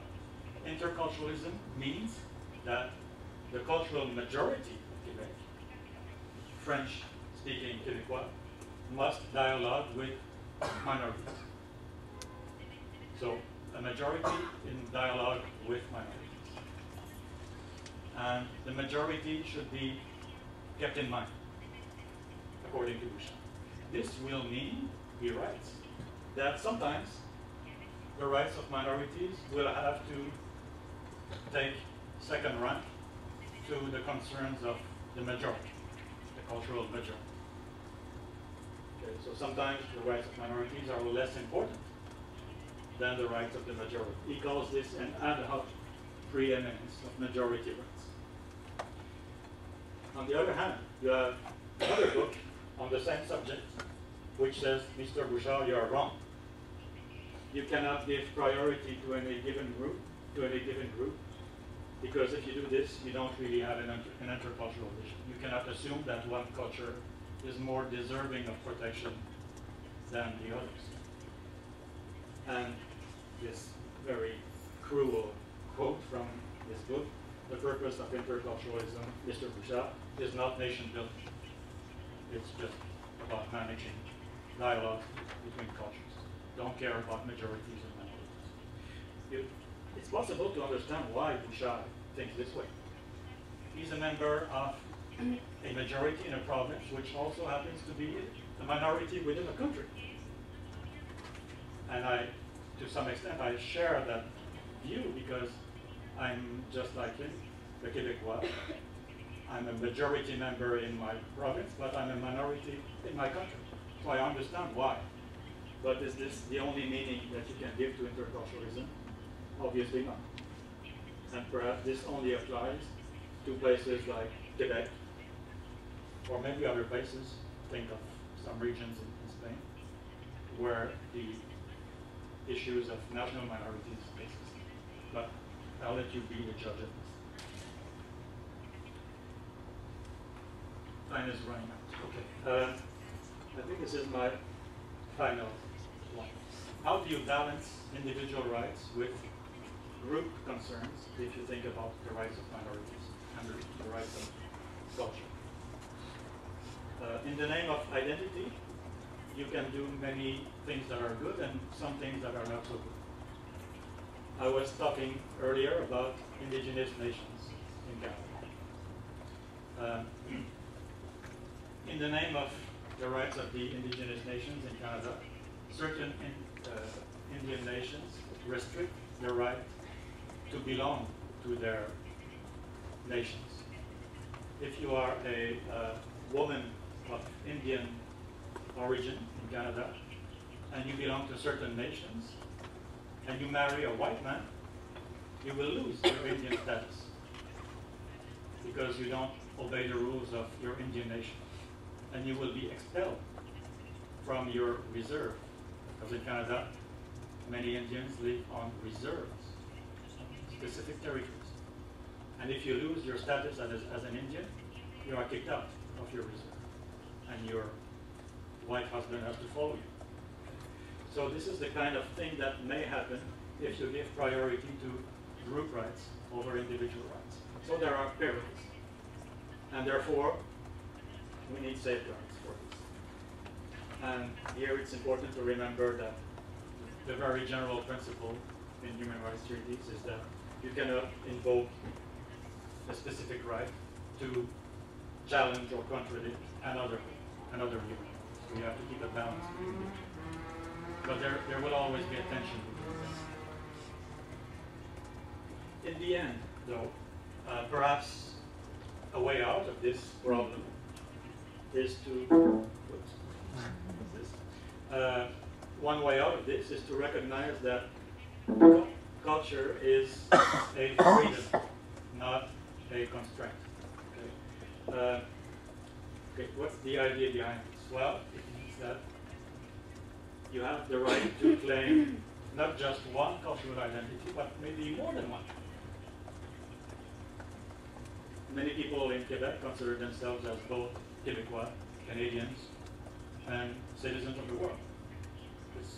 interculturalism means that the cultural majority of Quebec, French-speaking Québécois, must dialogue with minorities. So, a majority in dialogue with minorities. And the majority should be kept in mind, according to Bouchard. This will mean, he writes, that sometimes the rights of minorities will have to take second rank to the concerns of the majority, the cultural majority. Okay, so sometimes the rights of minorities are less important than the rights of the majority. He calls this an ad hoc preeminence of majority rights. On the other hand, you have another book on the same subject, which says, Mister Bouchard, you are wrong. You cannot give priority to any given group, to any given group, because if you do this, you don't really have an, inter an intercultural vision. You cannot assume that one culture is more deserving of protection than the others. And this very cruel quote from this book, the purpose of interculturalism, Mister Bouchard, is not nation-building. It's just about managing dialogue between cultures. Don't care about majorities and minorities. You, it's possible to understand why Bouchard thinks this way. He's a member of a majority in a province, which also happens to be a minority within a country. And I, to some extent, I share that view because I'm just like him, the Québécois. I'm a majority member in my province, but I'm a minority in my country. So I understand why. But is this the only meaning that you can give to interculturalism? Obviously not. And perhaps this only applies to places like Quebec, or maybe other places. Think of some regions in, in Spain where the issues of national minorities exist. But I'll let you be the judge of this. Time is running out. Okay. Uh, I think this is my final one. How do you balance individual rights with group concerns if you think about the rights of minorities and the rights of culture? Uh, in the name of identity, you can do many things that are good and some things that are not so good. I was talking earlier about indigenous nations in Canada. Um, in the name of the rights of the indigenous nations in Canada, certain in, uh, Indian nations restrict their right to belong to their nations. If you are a uh, woman of Indian origin in Canada, and you belong to certain nations, and you marry a white man, you will lose your Indian status because you don't obey the rules of your Indian nation, and you will be expelled from your reserve. Because in Canada, many Indians live on reserves, specific territories. And if you lose your status as, as an Indian, you are kicked out of your reserve, and your white husband has to follow you. So this is the kind of thing that may happen if you give priority to group rights over individual rights. So there are perils, and therefore we need safeguards for this. And here it's important to remember that the very general principle in human rights treaties is that you cannot invoke a specific right to challenge or contradict another another human right. So you have to keep a balance between the two. But there, there will always be a tension between them. In the end, though, uh, perhaps a way out of this problem is to Uh, one way out of this is to recognize that culture is a freedom, not a constraint. Okay. Uh, okay, what's the idea behind this? Well, it means that you have the right to claim not just one cultural identity, but maybe more than one. Many people in Quebec consider themselves as both Quebecois, Canadians, and citizens of the world. It's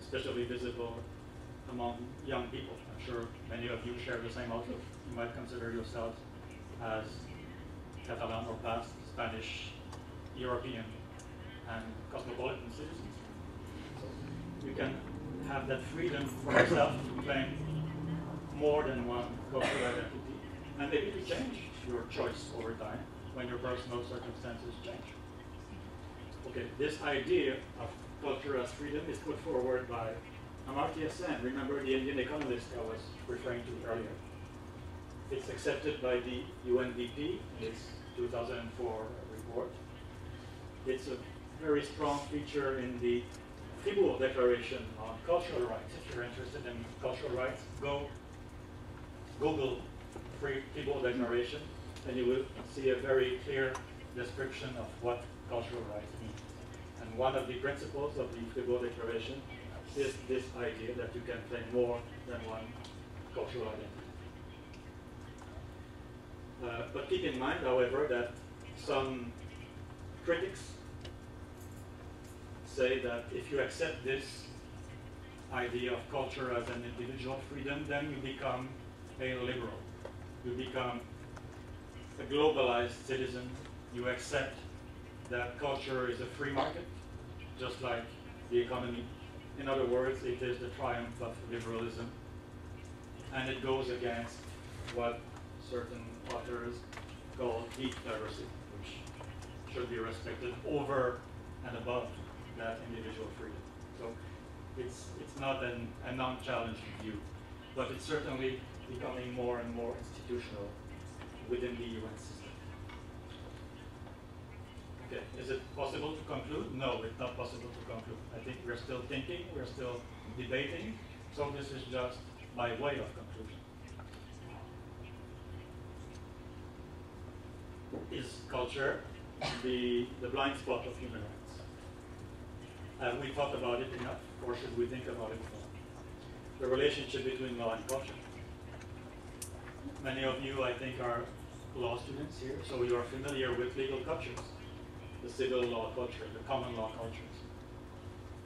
especially visible among young people. I'm sure many of you share the same outlook. You might consider yourself as Catalan or Basque, Spanish, European, and cosmopolitan citizens. So you can have that freedom for yourself to claim more than one cultural identity, and maybe to change your choice over time when your personal circumstances change. Okay, this idea of culture as freedom is put forward by Amartya Sen. Remember the Indian economist I was referring to earlier. It's accepted by the U N D P in its two thousand four report. It's a very strong feature in the Fribourg Declaration on Cultural Rights. If you're interested in cultural rights, go Google Fribourg Declaration, and you will see a very clear description of what cultural rights mean. And one of the principles of the Fribourg Declaration is this idea that you can claim more than one cultural identity. Uh, but keep in mind, however, that some critics say that if you accept this idea of culture as an individual freedom, then you become a liberal. You become a globalized citizen. You accept that culture is a free market, just like the economy. In other words, it is the triumph of liberalism, and it goes against what certain authors call deep diversity, which should be respected over and above that individual freedom. So it's, it's not an, a non-challenging view, but it's certainly becoming more and more institutional within the U N system. Okay. Is it possible to conclude? No, it's not possible to conclude. I think we're still thinking, we're still debating, so this is just my way of conclusion. Is culture the, the blind spot of human rights? Have we thought about it enough, or should we think about it more? The relationship between law and culture. Many of you, I think, are law students here, so you are familiar with legal cultures. The civil law culture, the common law cultures,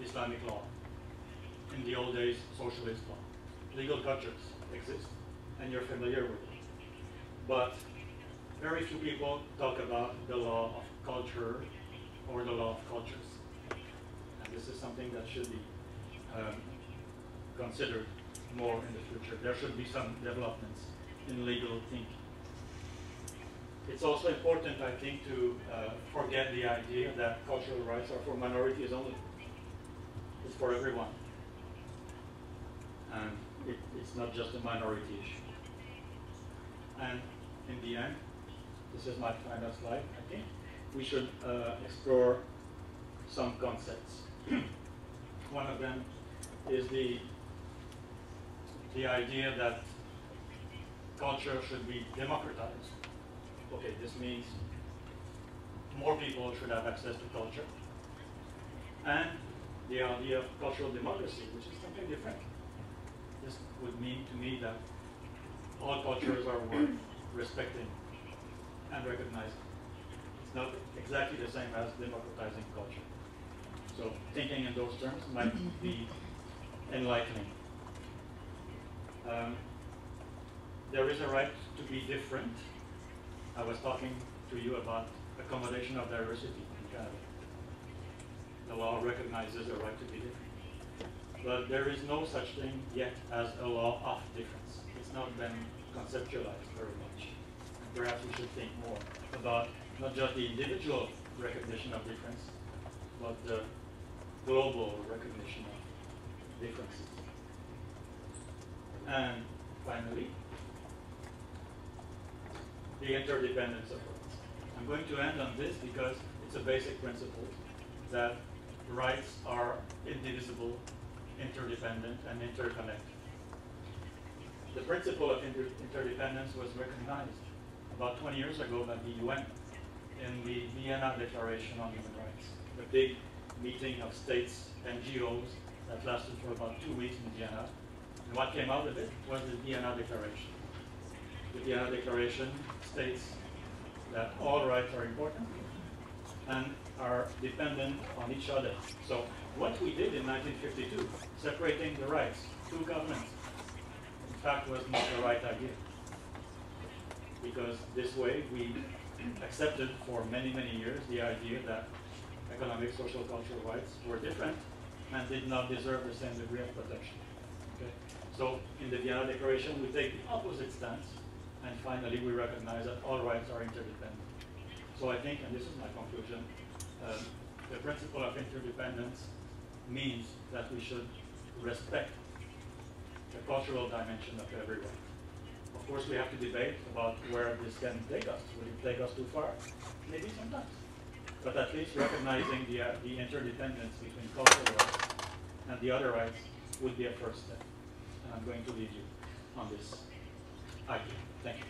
Islamic law, in the old days, socialist law. Legal cultures exist, and you're familiar with it. But very few people talk about the law of culture or the law of cultures. And this is something that should be um, considered more in the future. There should be some developments in legal thinking. It's also important, I think, to uh, forget the idea that cultural rights are for minorities only. It's for everyone. and it, it's not just a minority issue. And in the end, this is my final slide, I think, we should uh, explore some concepts. One of them is the, the idea that culture should be democratized. Okay, this means more people should have access to culture. And the idea of cultural democracy, which is something different. This would mean to me that all cultures are worth respecting and recognizing. It's not exactly the same as democratizing culture. So thinking in those terms might be enlightening. Um, there is a right to be different. I was talking to you about accommodation of diversity in Canada. The law recognizes a right to be different. But there is no such thing yet as a law of difference. It's not been conceptualized very much. And perhaps we should think more about not just the individual recognition of difference, but the global recognition of differences. And finally, the interdependence of rights. I'm going to end on this because it's a basic principle that rights are indivisible, interdependent, and interconnected. The principle of inter interdependence was recognized about twenty years ago by the U N in the Vienna Declaration on Human Rights, a big meeting of states, N G Os, that lasted for about two weeks in Vienna. And what came out of it was the Vienna Declaration. The Vienna Declaration states that all rights are important and are dependent on each other. So what we did in nineteen fifty-two, separating the rights, two governments, in fact was not the right idea. Because this way we accepted for many, many years the idea that economic, social, cultural rights were different and did not deserve the same degree of protection. Okay? So in the Vienna Declaration, we take the opposite stance, and finally we recognize that all rights are interdependent. So I think, and this is my conclusion, uh, the principle of interdependence means that we should respect the cultural dimension of every right. Of course, we have to debate about where this can take us. Will it take us too far? Maybe sometimes. But at least recognizing the, uh, the interdependence between cultural rights and the other rights would be a first step. And I'm going to leave you on this idea. Thank you.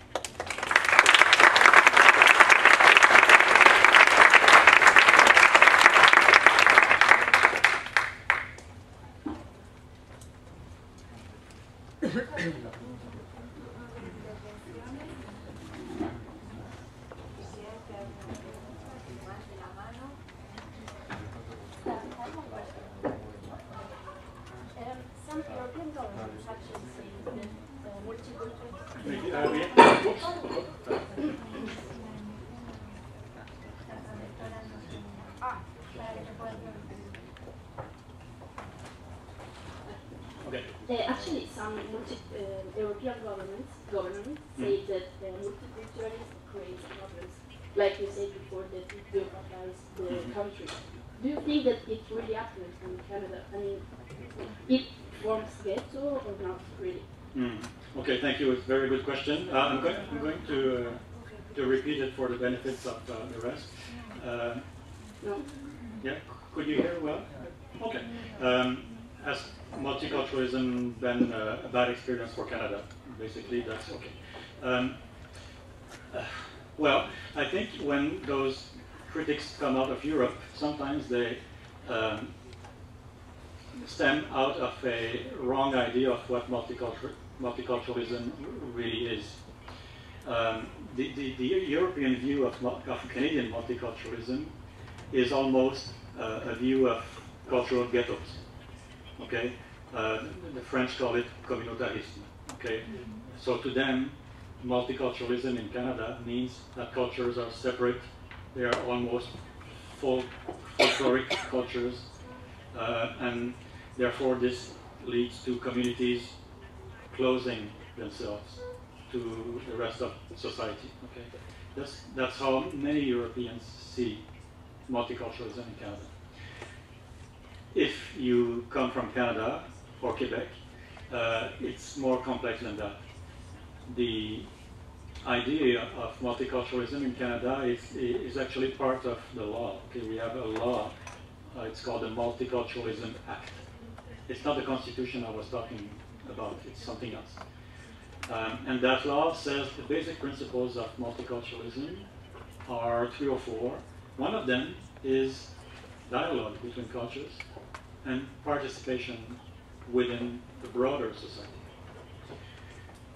Very good question. Uh, I'm, going, I'm going to uh, to repeat it for the benefits of uh, the rest. Uh, yeah, could you hear well? Okay. Um, has multiculturalism been uh, a bad experience for Canada? Basically, that's okay. Um, uh, well, I think when those critics come out of Europe, sometimes they um, stem out of a wrong idea of what multiculturalism multiculturalism really is. Um, the, the, the European view of, of Canadian multiculturalism is almost uh, a view of cultural ghettos. Okay, uh, the French call it communautarisme. Okay, so to them, multiculturalism in Canada means that cultures are separate. They are almost folk, folkloric cultures, uh, and therefore this leads to communities closing themselves to the rest of society. Okay, that's that's how many Europeans see multiculturalism in Canada. If you come from Canada or Quebec uh, it's more complex than that. The idea of multiculturalism in Canada is, is actually part of the law. Okay, we have a law, uh, it's called the Multiculturalism Act. It's not the Constitution I was talking about, it's something else. Um, and that law says the basic principles of multiculturalism are three or four. One of them is dialogue between cultures and participation within the broader society.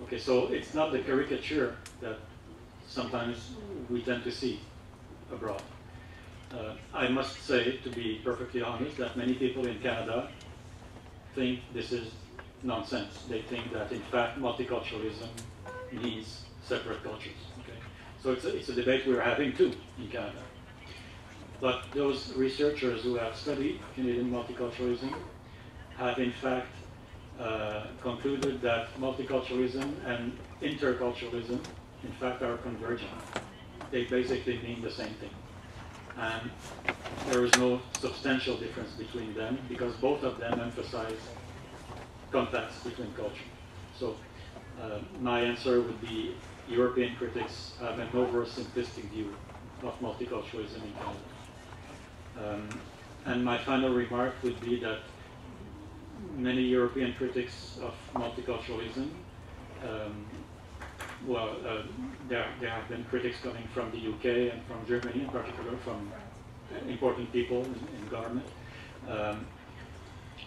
Okay, so it's not the caricature that sometimes we tend to see abroad. Uh, I must say, to be perfectly honest, that many people in Canada think this is nonsense. They think that, in fact, multiculturalism means separate cultures. Okay? So it's a, it's a debate we're having, too, in Canada. But those researchers who have studied Canadian multiculturalism have, in fact, uh, concluded that multiculturalism and interculturalism, in fact, are convergent. They basically mean the same thing. And there is no substantial difference between them because both of them emphasize contacts between culture. So uh, my answer would be European critics have an oversimplistic view of multiculturalism in Canada. Um, and my final remark would be that many European critics of multiculturalism, um, well, uh, there, there have been critics coming from the U K and from Germany in particular, from important people in, in government. Um,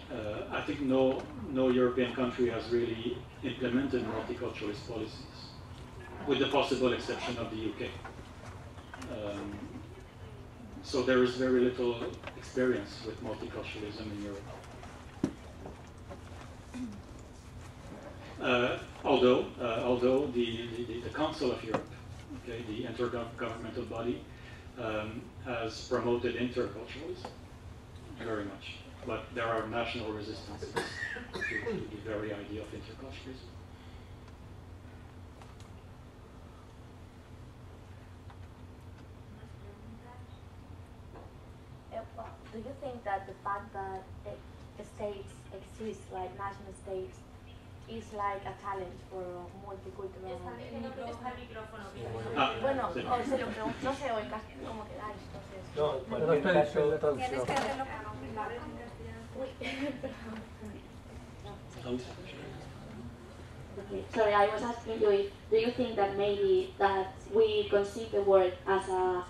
Uh, I think no, no European country has really implemented multiculturalist policies, with the possible exception of the U K. Um, so there is very little experience with multiculturalism in Europe. Uh, although uh, although the, the, the Council of Europe, okay, the intergovernmental body, um, has promoted interculturalism very much. But there are national resistances to, to the very idea of interculturalism. Uh, well, do you think that the fact that uh, states exist, like national states, is like a challenge for multicultural? Ah, bueno, sí. O se lo pregunto, no sé, o el castellano, ¿cómo quedáis? No, no es preciso la traducción. Okay, sorry, I was asking you if do you think that maybe that we conceive the world as a,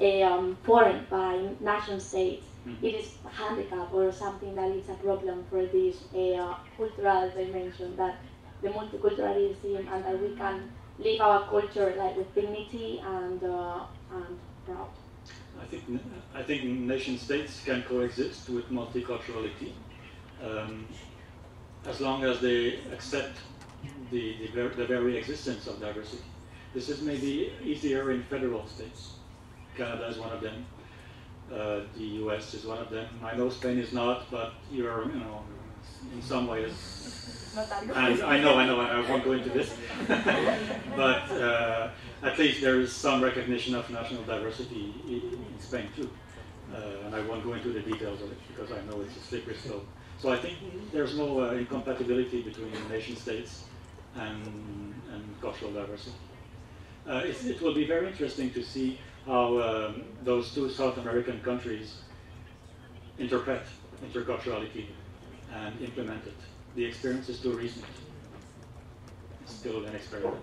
a um, foreign by nation states, mm-hmm. It is a handicap or something that is a problem for this uh, cultural dimension, that the multiculturalism, and that we can live our culture like with dignity and uh, and proud. I think, I think nation states can coexist with multiculturality um, as long as they accept the, the, ver the very existence of diversity. This is maybe easier in federal states. Canada is one of them. Uh, the U S is one of them. I know Spain is not, but you're, you know, in some ways. And I know, I know, I won't go into this. But uh, at least there is some recognition of national diversity in Spain too. Uh, and I won't go into the details of it because I know it's a slippery slope. So I think there's no uh, incompatibility between nation states and, and cultural diversity. Uh, it, it will be very interesting to see how um, those two South American countries interpret interculturality and implement it. The experience is too recent. It's still an experiment.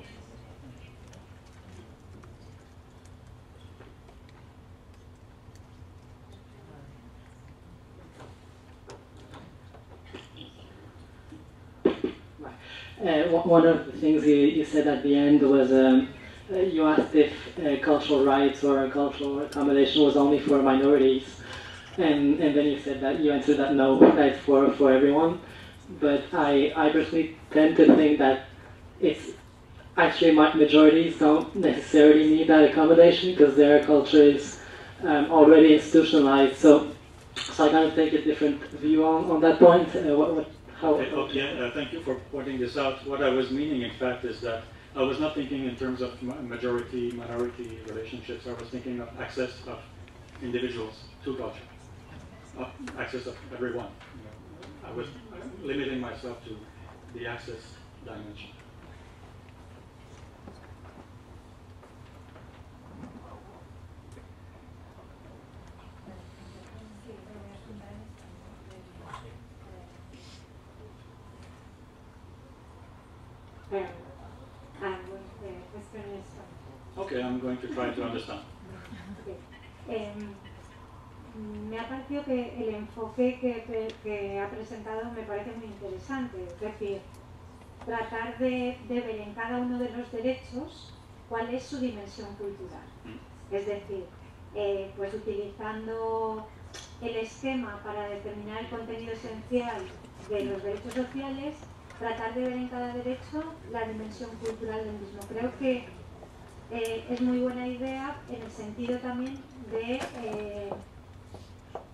Uh, one of the things you, you said at the end was um, Uh, you asked if uh, cultural rights or cultural accommodation was only for minorities, and, and then you said that you answered that no, that's for, for everyone. But I, I personally tend to think that it's actually majorities don't necessarily need that accommodation because their culture is um, already institutionalized. So, so I kind of take a different view on, on that point. Uh, what, what, how? Okay, okay. Uh, thank you for pointing this out. What I was meaning, in fact, is that I was not thinking in terms of majority-minority relationships. I was thinking of access of individuals to culture, of access of everyone. I was limiting myself to the access dimension. Okay, I'm going to try to understand. Okay. Um, Me ha parecido que el enfoque que, que, que ha presentado me parece muy interesante, es decir, tratar de, de ver en cada uno de los derechos cuál es su dimensión cultural. Es decir, eh, pues utilizando el esquema para determinar el contenido esencial de los derechos sociales, tratar de ver en cada derecho la dimensión cultural del mismo. Creo que eh, es muy buena idea en el sentido también de... Eh,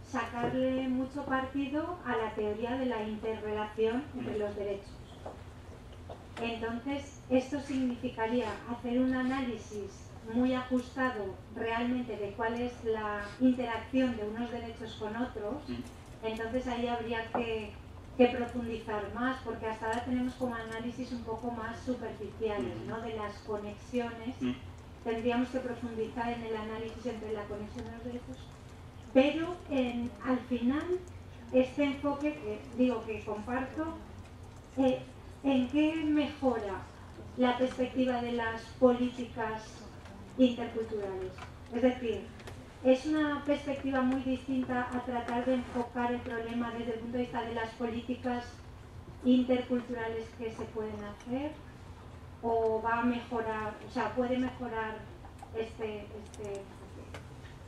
sacarle mucho partido a la teoría de la interrelación entre los derechos. Entonces, esto significaría hacer un análisis muy ajustado realmente de cuál es la interacción de unos derechos con otros. Entonces ahí habría que, que profundizar más, porque hasta ahora tenemos como análisis un poco más superficiales, ¿no?, de las conexiones. Tendríamos que profundizar en el análisis entre la conexión de los derechos. Pero en, al final, este enfoque que digo que comparto, eh, ¿en qué mejora la perspectiva de las políticas interculturales? Es decir, es una perspectiva muy distinta a tratar de enfocar el problema desde el punto de vista de las políticas interculturales que se pueden hacer, o va a mejorar, o sea, puede mejorar este... este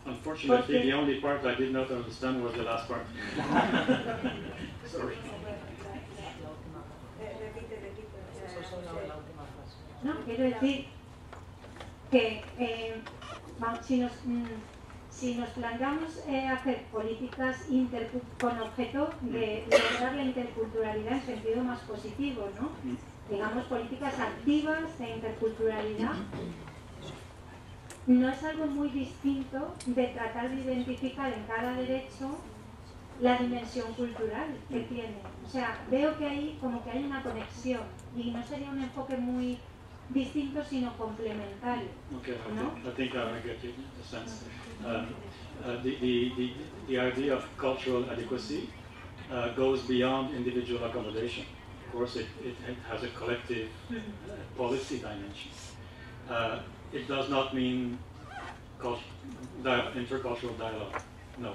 Unfortunately, okay. The only part I did not understand was the last part. Sorry. No, quiero decir que eh, si, nos, si nos planteamos eh, hacer políticas intercu con objeto de lograr la interculturalidad en sentido más positivo, ¿no? Digamos, políticas activas de interculturalidad. No es algo muy distinto de tratar de identificar en cada derecho la dimensión cultural que tiene. O sea, veo que ahí como que hay una conexión y no sería un enfoque muy distinto, sino complementario. Okay, I, ¿no? think, I think I get it, in a sense. Um, uh, the, the, the, the idea of cultural adequacy uh, goes beyond individual accommodation. Of course, it, it, it has a collective uh, policy dimension. Uh, It does not mean cult di intercultural dialogue, no.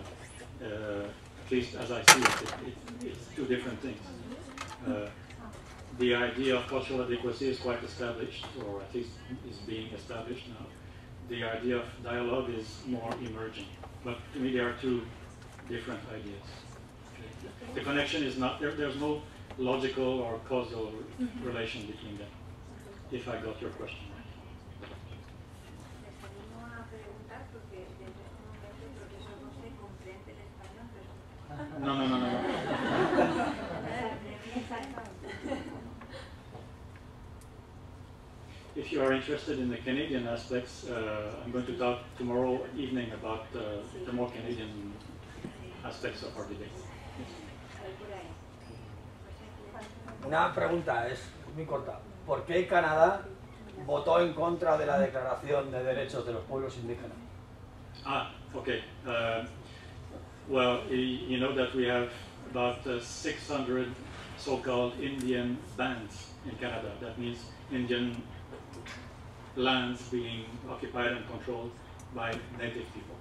Uh, at least as I see it, it, it it's two different things. Uh, the idea of cultural adequacy is quite established, or at least is being established now. The idea of dialogue is more emerging. But to me, there are two different ideas. The connection is not there. There's no logical or causal relation between them, if I got your question. No, no, no, no. If you are interested in the Canadian aspects, uh, I'm going to talk tomorrow evening about uh, the more Canadian aspects of our debate. Una pregunta, es muy corta. ¿Por qué Canadá votó en contra de la Declaración de Derechos de los Pueblos Indígenas? Ah, okay. Uh, Well, you know that we have about uh, six hundred so-called Indian bands in Canada. That means Indian lands being occupied and controlled by native people.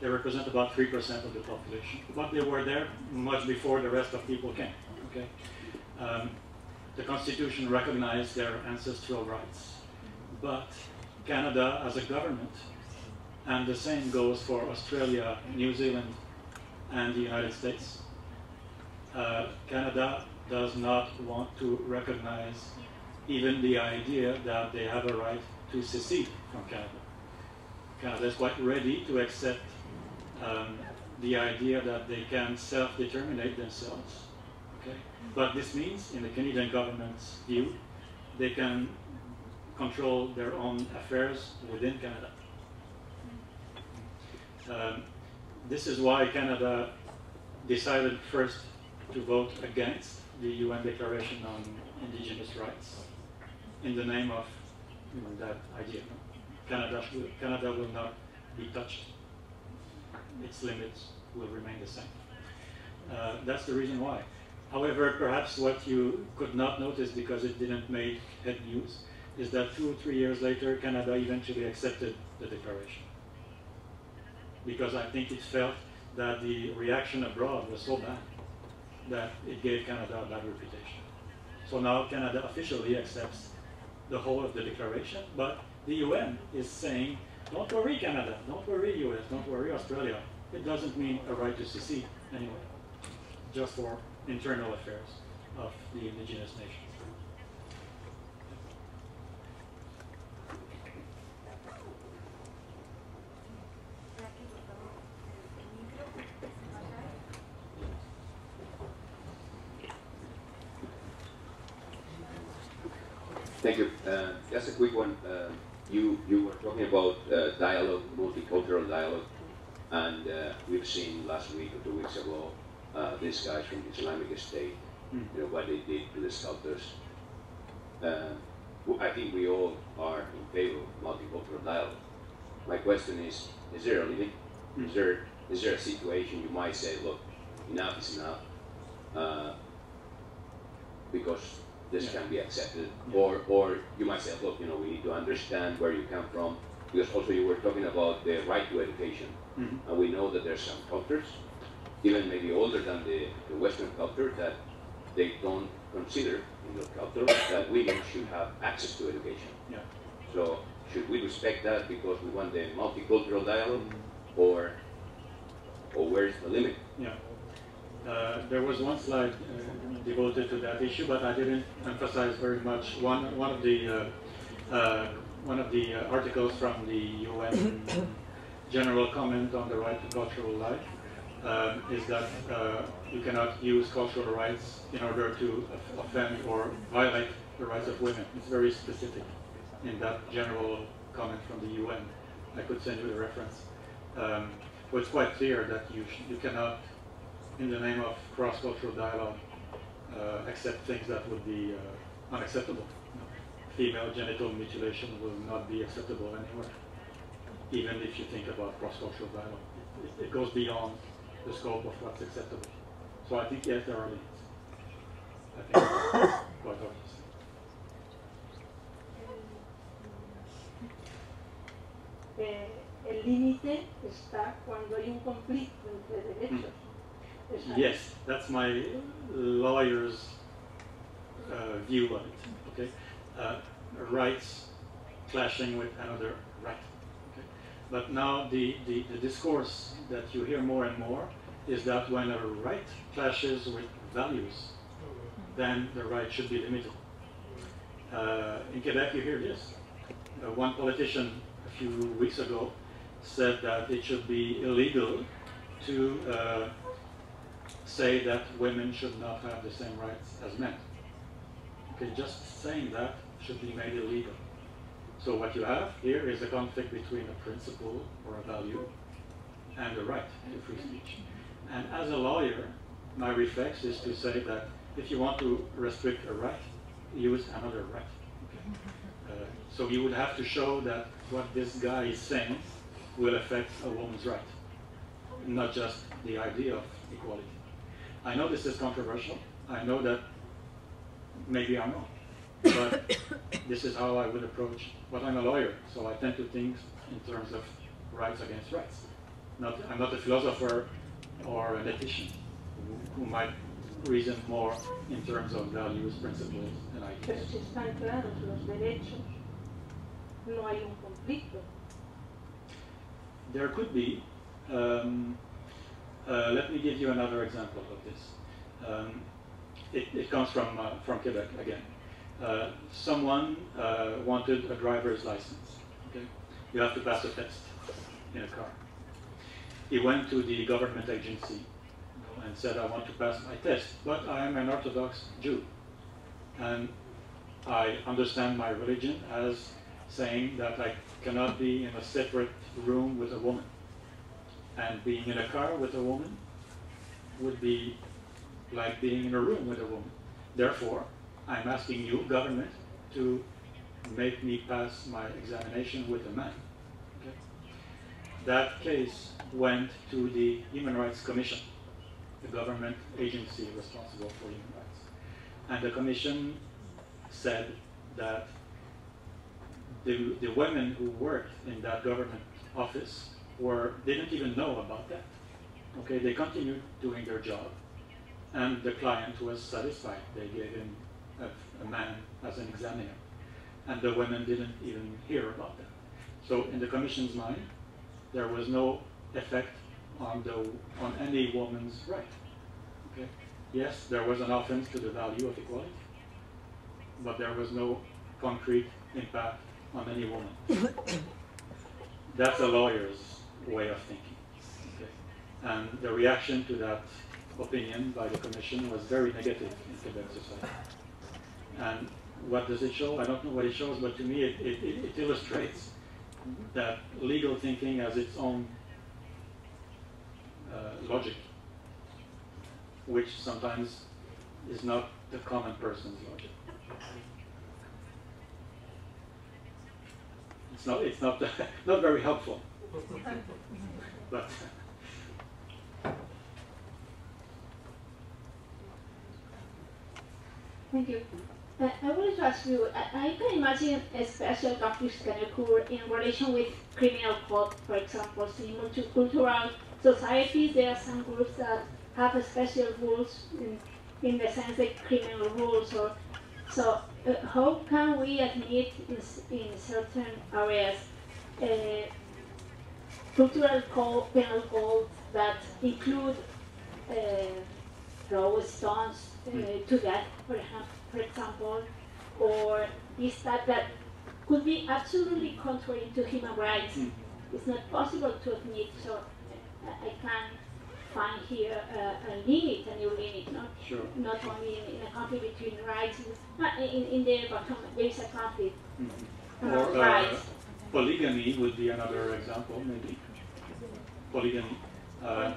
They represent about three percent of the population. But they were there much before the rest of people came. Okay? Um, the Constitution recognized their ancestral rights. But Canada, as a government, and the same goes for Australia, New Zealand, and the United States. Uh, Canada does not want to recognize even the idea that they have a right to secede from Canada. Canada is quite ready to accept um, the idea that they can self-determinate themselves. Okay? But this means, in the Canadian government's view, they can control their own affairs within Canada. Um, this is why Canada decided first to vote against the U N Declaration on Indigenous Rights in the name of you know, that idea. Canada, Canada will not be touched. Its limits will remain the same. Uh, that's the reason why. However, perhaps what you could not notice because it didn't make head news is that two or three years later, Canada eventually accepted the declaration. Because I think it felt that the reaction abroad was so bad that it gave Canada a bad reputation. So now Canada officially accepts the whole of the declaration, but the U N is saying, don't worry Canada, don't worry U S, don't worry Australia. It doesn't mean a right to secede anyway, just for internal affairs of the indigenous nations. Thank you. Uh, just a quick one. Uh, you you were talking about uh, dialogue, multicultural dialogue, and uh, we've seen last week or two weeks ago. Uh, these guys from the Islamic State, mm. you know, what they did to the sculptors. Uh, I think we all are in favor of multicultural dialogue. My question is, is there a limit? Mm. Is there, is there a situation you might say, look, enough is enough, uh, because this yeah. can be accepted, yeah. or, or you might say, look, you know, we need to understand where you come from, because also you were talking about the right to education, mm-hmm. and we know that there's some cultures, even maybe older than the, the Western culture, that they don't consider in their culture that women should have access to education. Yeah. So should we respect that because we want the multicultural dialogue, or or where's the limit? Yeah. Uh, there was one slide uh, devoted to that issue, but I didn't emphasize very much. One one of the uh, uh, one of the uh, articles from the U N General Comment on the Right to Cultural Life. Uh, is that uh, you cannot use cultural rights in order to offend or violate the rights of women. It's very specific in that general comment from the U N. I could send you the reference. Um, well, it's quite clear that you, sh you cannot, in the name of cross-cultural dialogue, uh, accept things that would be uh, unacceptable. Female genital mutilation will not be acceptable anywhere, even if you think about cross-cultural dialogue. It, it goes beyond the scope of what's acceptable. So I think, yes, there are limits. I think that's quite obvious. Eh, el límite está cuando hay un conflicto entre derechos. Yes, that's my lawyer's uh, view of it. Okay, uh, rights clashing with another right. But now the, the, the discourse that you hear more and more is that when a right clashes with values, then the right should be limited. Uh, in Quebec, you hear this. Uh, one politician a few weeks ago said that it should be illegal to uh, say that women should not have the same rights as men. Okay, just saying that should be made illegal. So what you have here is a conflict between a principle or a value and a right to free speech. And as a lawyer, my reflex is to say that if you want to restrict a right, use another right. Okay. Uh, so you would have to show that what this guy is saying will affect a woman's right, not just the idea of equality. I know this is controversial. I know that maybe I'm wrong. But this is how I would approach, but I'm a lawyer, so I tend to think in terms of rights against rights. Not, I'm not a philosopher or an ethician who might reason more in terms of values, principles, and ideas. Pero si están claros los derechos, no hay un conflicto. There could be. Um, uh, let me give you another example of this. Um, it, it comes from, uh, from Quebec again. Uh, someone uh, wanted a driver's license. Okay? You have to pass a test in a car. He went to the government agency and said, I want to pass my test, but I am an Orthodox Jew. And I understand my religion as saying that I cannot be in a separate room with a woman. And being in a car with a woman would be like being in a room with a woman. Therefore, I'm asking you, government, to make me pass my examination with a man. Okay? That case went to the Human Rights Commission, the government agency responsible for human rights. And the commission said that the, the women who worked in that government office were, didn't even know about that. Okay, they continued doing their job, and the client was satisfied. They gave him a, a man as an examiner, and the women didn't even hear about that. So in the commission's mind, there was no effect on, the, on any woman's right. Okay? Yes, there was an offense to the value of equality, but there was no concrete impact on any woman. That's a lawyer's way of thinking. Okay? And the reaction to that opinion by the commission was very negative in Quebec society. And what does it show? I don't know what it shows, but to me it, it, it illustrates that legal thinking has its own uh, logic, which sometimes is not the common person's logic. It's not, it's not, not very helpful. But thank you. Uh, I wanted to ask you, I, I can imagine a special conflicts can occur in relation with criminal code, for example. So in multicultural societies, there are some groups that have special rules in, in the sense that criminal rules. Or, so uh, how can we admit in, in certain areas uh, cultural code, penal codes that include uh, stones uh, to that, perhaps, for example, or this type that could be absolutely contrary to human rights. Mm. It's not possible to admit, so I can find here a, a limit, a new limit, not, sure. not only in, in a conflict between rights, but in, in the bottom, there is a conflict. Mm. Or rights. Uh, polygamy would be another example, maybe. Polygamy. Um,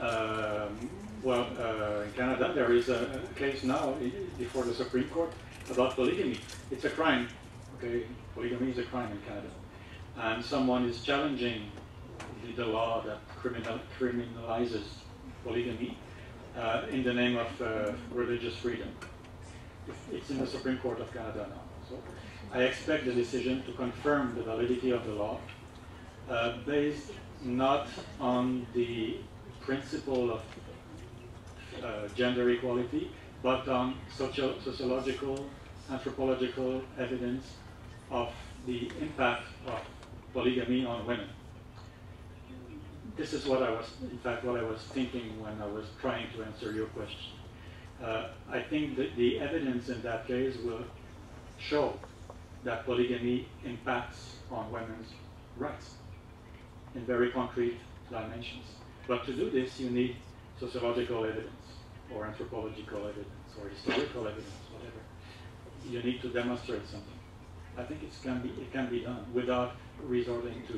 um, Well, uh, in Canada, there is a, a case now before the Supreme Court about polygamy. It's a crime, okay? Polygamy is a crime in Canada. And someone is challenging the, the law that criminal, criminalizes polygamy uh, in the name of uh, religious freedom. It's in the Supreme Court of Canada now. So I expect the decision to confirm the validity of the law uh, based not on the principle of Uh, gender equality, but on socio sociological, anthropological evidence of the impact of polygamy on women. This is what I was, in fact, what I was thinking when I was trying to answer your question. Uh, I think that the evidence in that case will show that polygamy impacts on women's rights in very concrete dimensions. But to do this, you need sociological evidence, or anthropological evidence, or historical evidence, whatever. You need to demonstrate something. I think it can be, it can be done without resorting to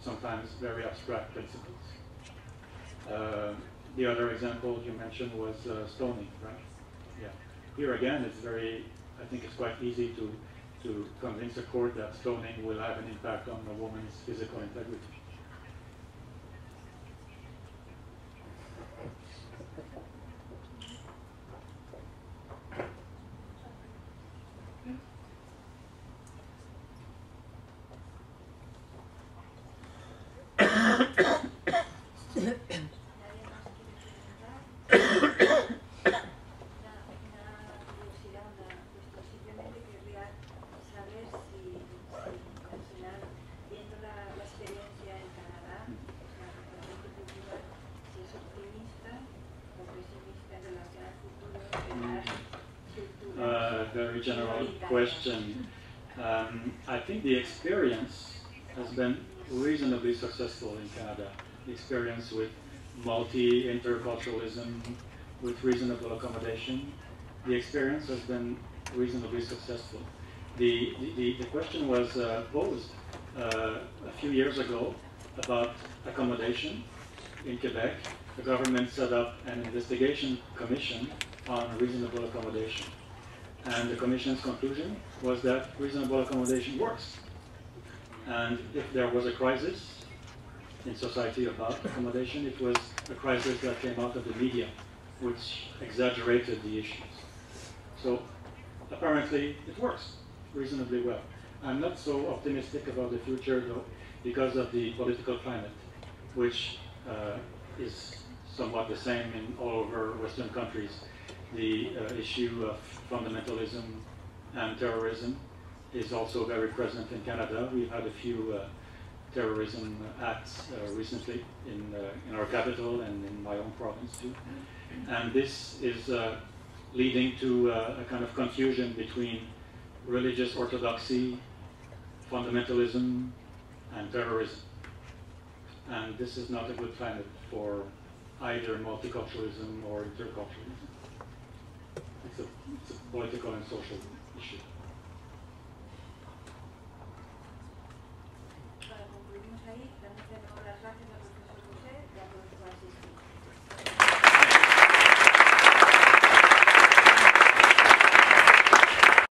sometimes very abstract principles. Uh, the other example you mentioned was uh, stoning, right? Yeah. Here again, it's very, I think it's quite easy to, to convince a court that stoning will have an impact on a woman's physical integrity. General question. Um, I think the experience has been reasonably successful in Canada. The experience with multi-interculturalism, with reasonable accommodation, the experience has been reasonably successful. The, the, the question was uh, posed uh, a few years ago about accommodation in Quebec. The government set up an investigation commission on reasonable accommodation. And the Commission's conclusion was that reasonable accommodation works. And if there was a crisis in society about accommodation, it was a crisis that came out of the media, which exaggerated the issues. So apparently it works reasonably well. I'm not so optimistic about the future, though, because of the political climate, which uh, is somewhat the same in all over Western countries. The uh, issue of fundamentalism and terrorism is also very present in Canada. We've had a few uh, terrorism acts uh, recently in, uh, in our capital and in my own province too. And this is uh, leading to uh, a kind of confusion between religious orthodoxy, fundamentalism, and terrorism. And this is not a good planet for either multiculturalism or interculturalism. It's a, it's a political and social issue.